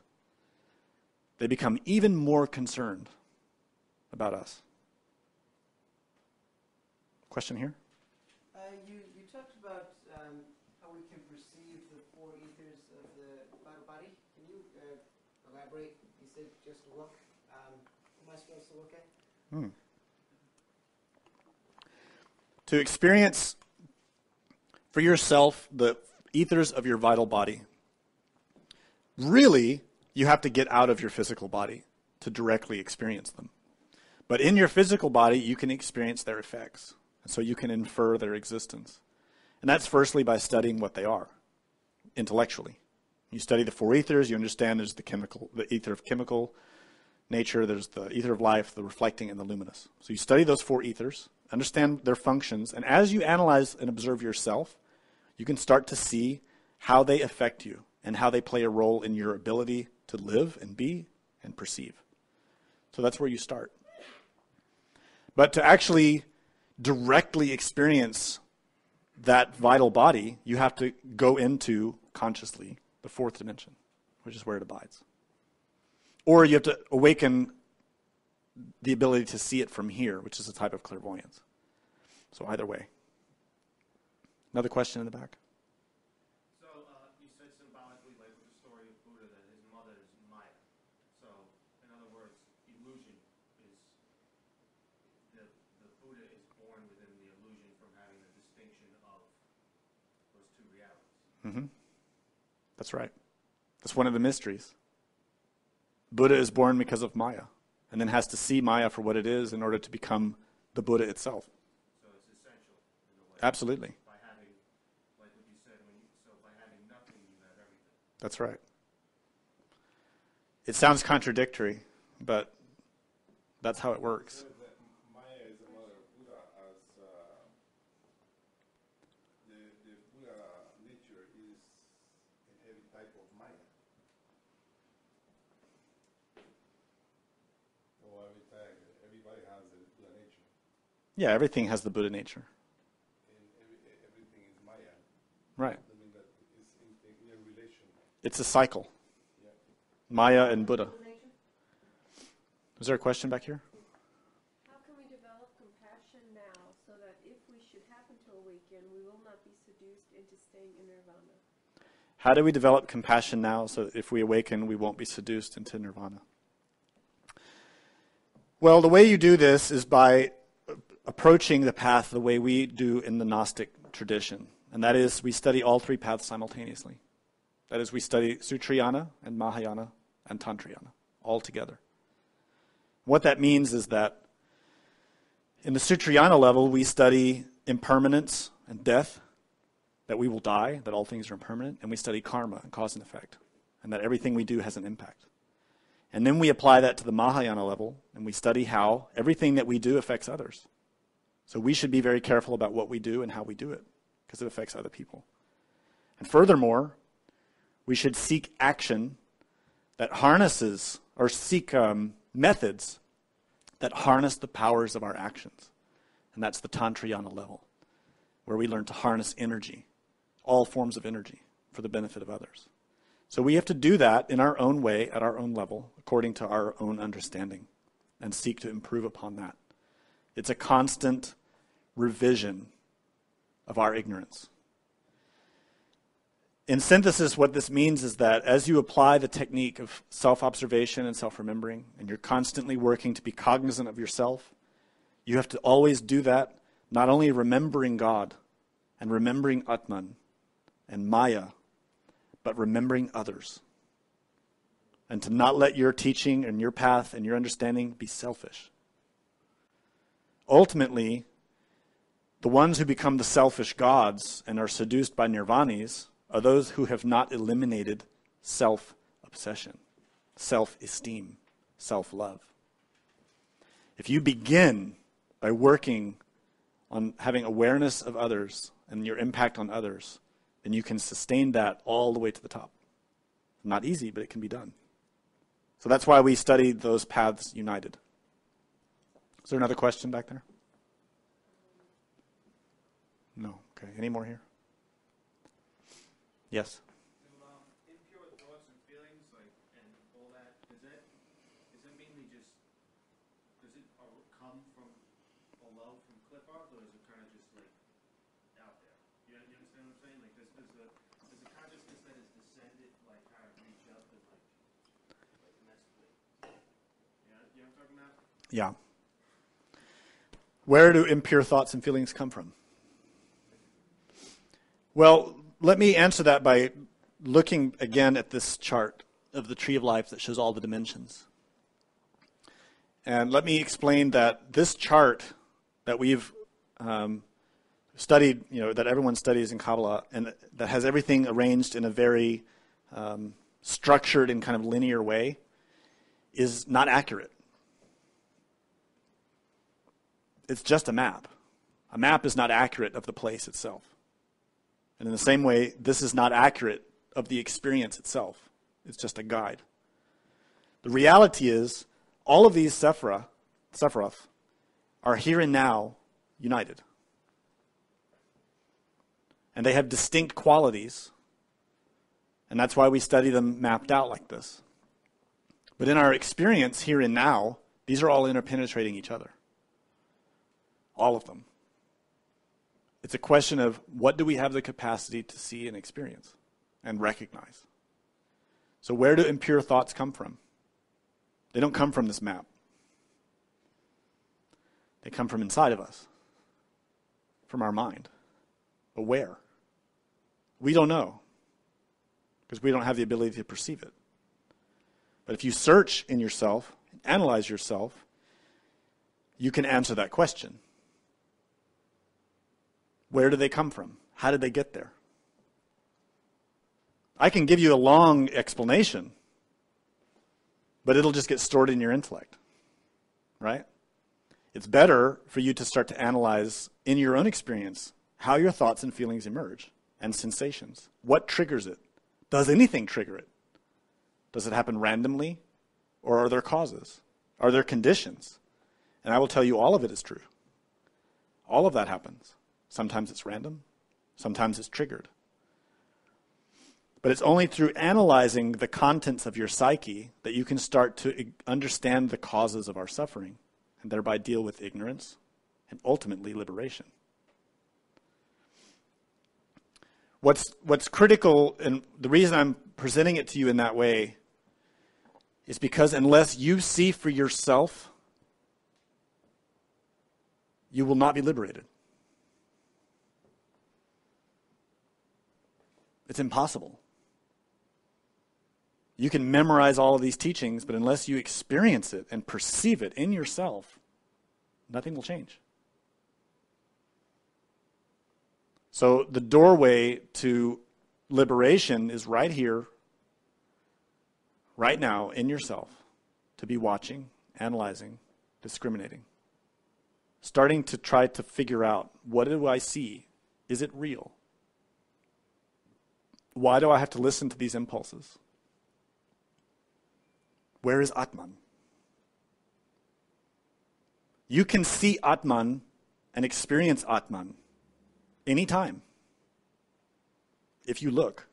They become even more concerned about us. Question here? You talked about how we can perceive the four ethers of the body. Can you elaborate? You said just look. What am I supposed to look at? To experience for yourself the ethers of your vital body, really, you have to get out of your physical body to directly experience them. But in your physical body, you can experience their effects. So you can infer their existence. And that's firstly by studying what they are intellectually. You study the four ethers, you understand there's the ether of chemical nature, there's the ether of life, the reflecting, and the luminous. So you study those four ethers, understand their functions, and as you analyze and observe yourself, you can start to see how they affect you and how they play a role in your ability to live and be and perceive. So that's where you start. But to actually directly experience that vital body, you have to go into, consciously, the fourth dimension, which is where it abides. Or you have to awaken the ability to see it from here, which is a type of clairvoyance. So either way. Another question in the back? So you said symbolically, like with the story of Buddha, that his mother is Maya. So in other words, illusion is... The Buddha is born within the illusion from having the distinction of those two realities. Mm-hmm. That's right. That's one of the mysteries. Buddha is born because of Maya, and then has to see Maya for what it is in order to become the Buddha itself. So it's essential in a way. Absolutely. By having, like what you said, by having nothing, you have everything. That's right. It sounds contradictory, but that's how it works. Yeah, everything has the Buddha nature. And everything is Maya. Right. I mean, that it's in a relation. It's a cycle. Yeah. Maya and Buddha. Is there a question back here? How can we develop compassion now so that if we should happen to awaken, we will not be seduced into staying in nirvana? How do we develop compassion now so that if we awaken, we won't be seduced into nirvana? Well, the way you do this is by approaching the path the way we do in the Gnostic tradition. And that is, we study all three paths simultaneously. That is, we study Sutrayana and Mahayana and Tantrayana all together. What that means is that in the Sutrayana level, we study impermanence and death, that we will die, that all things are impermanent, and we study karma and cause and effect, and that everything we do has an impact. And then we apply that to the Mahayana level, and we study how everything that we do affects others. So we should be very careful about what we do and how we do it, because it affects other people. And furthermore, we should seek action that harnesses, or seek methods that harness the powers of our actions. And that's the Tantrayana level, where we learn to harness energy, all forms of energy, for the benefit of others. So we have to do that in our own way, at our own level, according to our own understanding, and seek to improve upon that. It's a constant revision of our ignorance. In synthesis, what this means is that as you apply the technique of self-observation and self-remembering, and you're constantly working to be cognizant of yourself, you have to always do that, not only remembering God and remembering Atman and Maya, but remembering others. And to not let your teaching and your path and your understanding be selfish. Ultimately, the ones who become the selfish gods and are seduced by nirvanis are those who have not eliminated self-obsession, self-esteem, self-love. If you begin by working on having awareness of others and your impact on others, then you can sustain that all the way to the top. Not easy, but it can be done. So that's why we study those paths united. Is there another question back there? No. Okay. Any more here? Yes? So, impure thoughts and feelings, and all that, is it mainly just, does it come from below, from clip art, or is it kind of just, out there? You understand what I'm saying? Does the consciousness that is descended, kind of reach up and, mess with? You know what I'm talking about? Yeah. Where do impure thoughts and feelings come from? Well, let me answer that by looking again at this chart of the tree of life that shows all the dimensions. And let me explain that this chart that we've studied, that everyone studies in Kabbalah, and that has everything arranged in a very structured and kind of linear way, is not accurate. It's just a map. A map is not accurate of the place itself. And in the same way, this is not accurate of the experience itself. It's just a guide. The reality is, all of these sephiroth are here and now united. And they have distinct qualities. And that's why we study them mapped out like this. But in our experience here and now, these are all interpenetrating each other. All of them. It's a question of what do we have the capacity to see and experience and recognize. So where do impure thoughts come from? They don't come from this map. They come from inside of us, from our mind. But where? We don't know, because we don't have the ability to perceive it. But if you search in yourself, analyze yourself, you can answer that question. Where do they come from? How did they get there? I can give you a long explanation, but it'll just get stored in your intellect, right? It's better for you to start to analyze in your own experience how your thoughts and feelings emerge and sensations. What triggers it? Does anything trigger it? Does it happen randomly, or are there causes? Are there conditions? And I will tell you all of it is true. All of that happens. Sometimes it's random, sometimes it's triggered. But it's only through analyzing the contents of your psyche that you can start to understand the causes of our suffering and thereby deal with ignorance and ultimately liberation. What's critical, and the reason I'm presenting it to you in that way, is because unless you see for yourself, you will not be liberated. It's impossible. You can memorize all of these teachings, but unless you experience it and perceive it in yourself, nothing will change. So the doorway to liberation is right here, right now, in yourself, to be watching, analyzing, discriminating. Starting to try to figure out, what do I see? Is it real? Why do I have to listen to these impulses? Where is Atman? You can see Atman and experience Atman anytime if you look.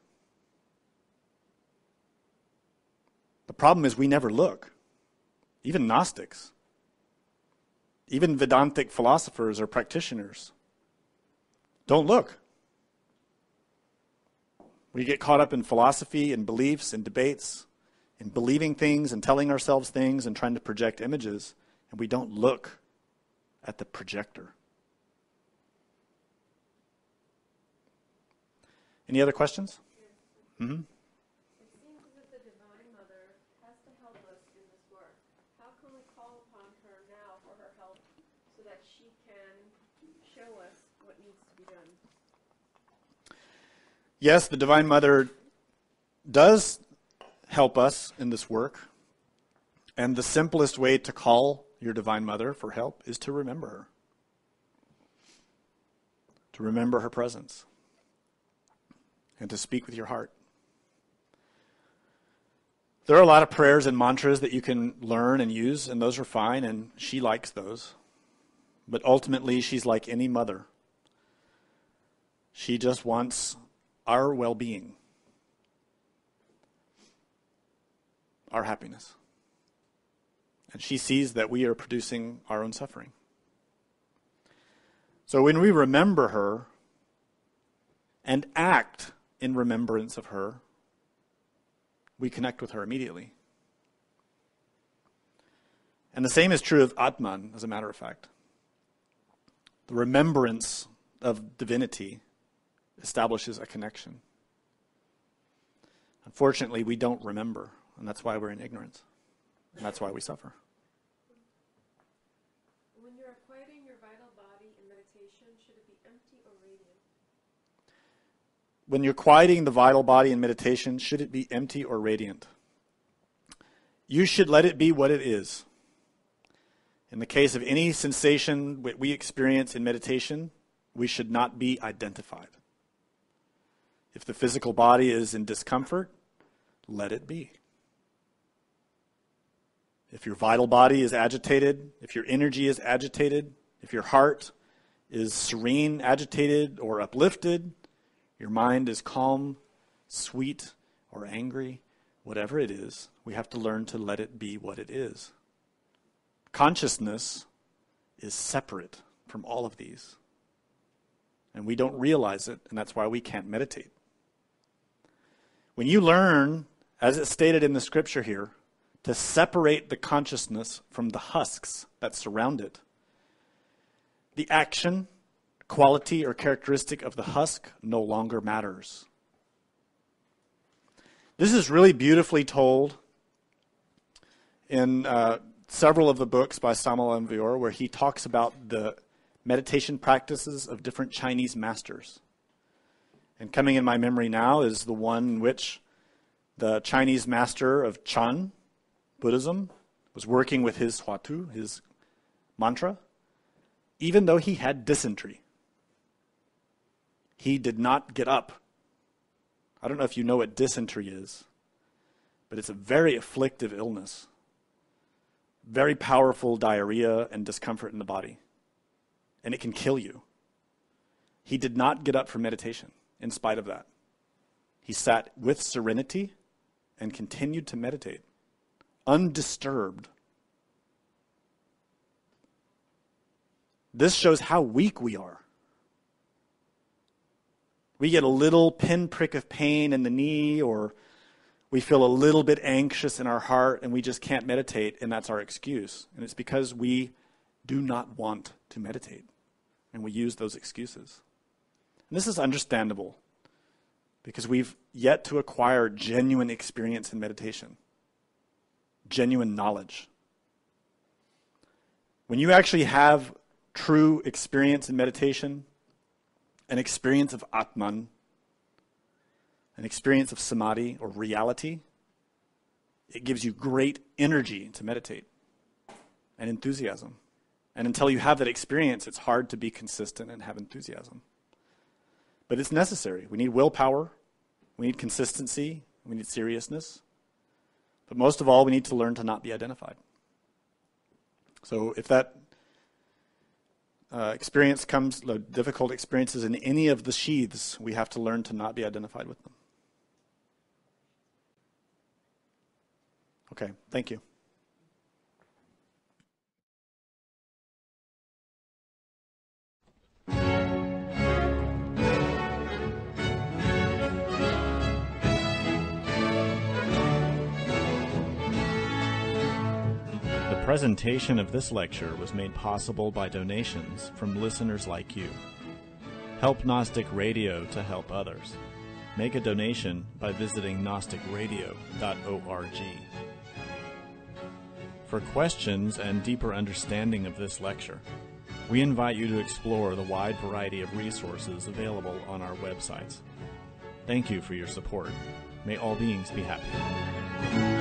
The problem is we never look. Even Gnostics, even Vedantic philosophers or practitioners, don't look. We get caught up in philosophy and beliefs and debates and believing things and telling ourselves things and trying to project images, and we don't look at the projector. Any other questions? Mm-hmm. It seems that the Divine Mother has to help us in this work. How can we call upon her now for her help so that she can show us what needs to be done? Yes, the Divine Mother does help us in this work. And the simplest way to call your Divine Mother for help is to remember her. To remember her presence. And to speak with your heart. There are a lot of prayers and mantras that you can learn and use, and those are fine, and she likes those. But ultimately, she's like any mother. She just wants our well-being, our happiness. And she sees that we are producing our own suffering. So when we remember her and act in remembrance of her, we connect with her immediately. And the same is true of Atman, as a matter of fact. The remembrance of divinity establishes a connection. Unfortunately, we don't remember, and that's why we're in ignorance. And that's why we suffer. When you're quieting your vital body in meditation, should it be empty or radiant? When you're quieting the vital body in meditation, should it be empty or radiant? You should let it be what it is. In the case of any sensation that we experience in meditation, we should not be identified. If the physical body is in discomfort, let it be. If your vital body is agitated, if your energy is agitated, if your heart is serene, agitated, or uplifted, your mind is calm, sweet, or angry, whatever it is, we have to learn to let it be what it is. Consciousness is separate from all of these. And we don't realize it, and that's why we can't meditate. When you learn, as it's stated in the scripture here, to separate the consciousness from the husks that surround it, the action, quality, or characteristic of the husk no longer matters. This is really beautifully told in several of the books by Samael Aun Weor, where he talks about the meditation practices of different Chinese masters. And coming in my memory now is the one in which the Chinese master of Chan, Buddhism, was working with his Huatu, his mantra, even though he had dysentery. He did not get up. I don't know if you know what dysentery is, but it's a very afflictive illness. Very powerful diarrhea and discomfort in the body. And it can kill you. He did not get up for meditation in spite of that. He sat with serenity and continued to meditate, undisturbed. This shows how weak we are. We get a little pinprick of pain in the knee, or we feel a little bit anxious in our heart, and we just can't meditate, and that's our excuse. And it's because we do not want to meditate, and we use those excuses. And this is understandable, because we've yet to acquire genuine experience in meditation, genuine knowledge. When you actually have true experience in meditation, an experience of Atman, an experience of Samadhi or reality, it gives you great energy to meditate and enthusiasm. And until you have that experience, it's hard to be consistent and have enthusiasm. But it's necessary. We need willpower, we need consistency, we need seriousness. But most of all, we need to learn to not be identified. So if that difficult experiences in any of the sheaths, we have to learn to not be identified with them. Okay, thank you. presentation of this lecture was made possible by donations from listeners like you. Help Gnostic Radio to help others. Make a donation by visiting GnosticRadio.org. For questions and deeper understanding of this lecture, we invite you to explore the wide variety of resources available on our websites. Thank you for your support. May all beings be happy.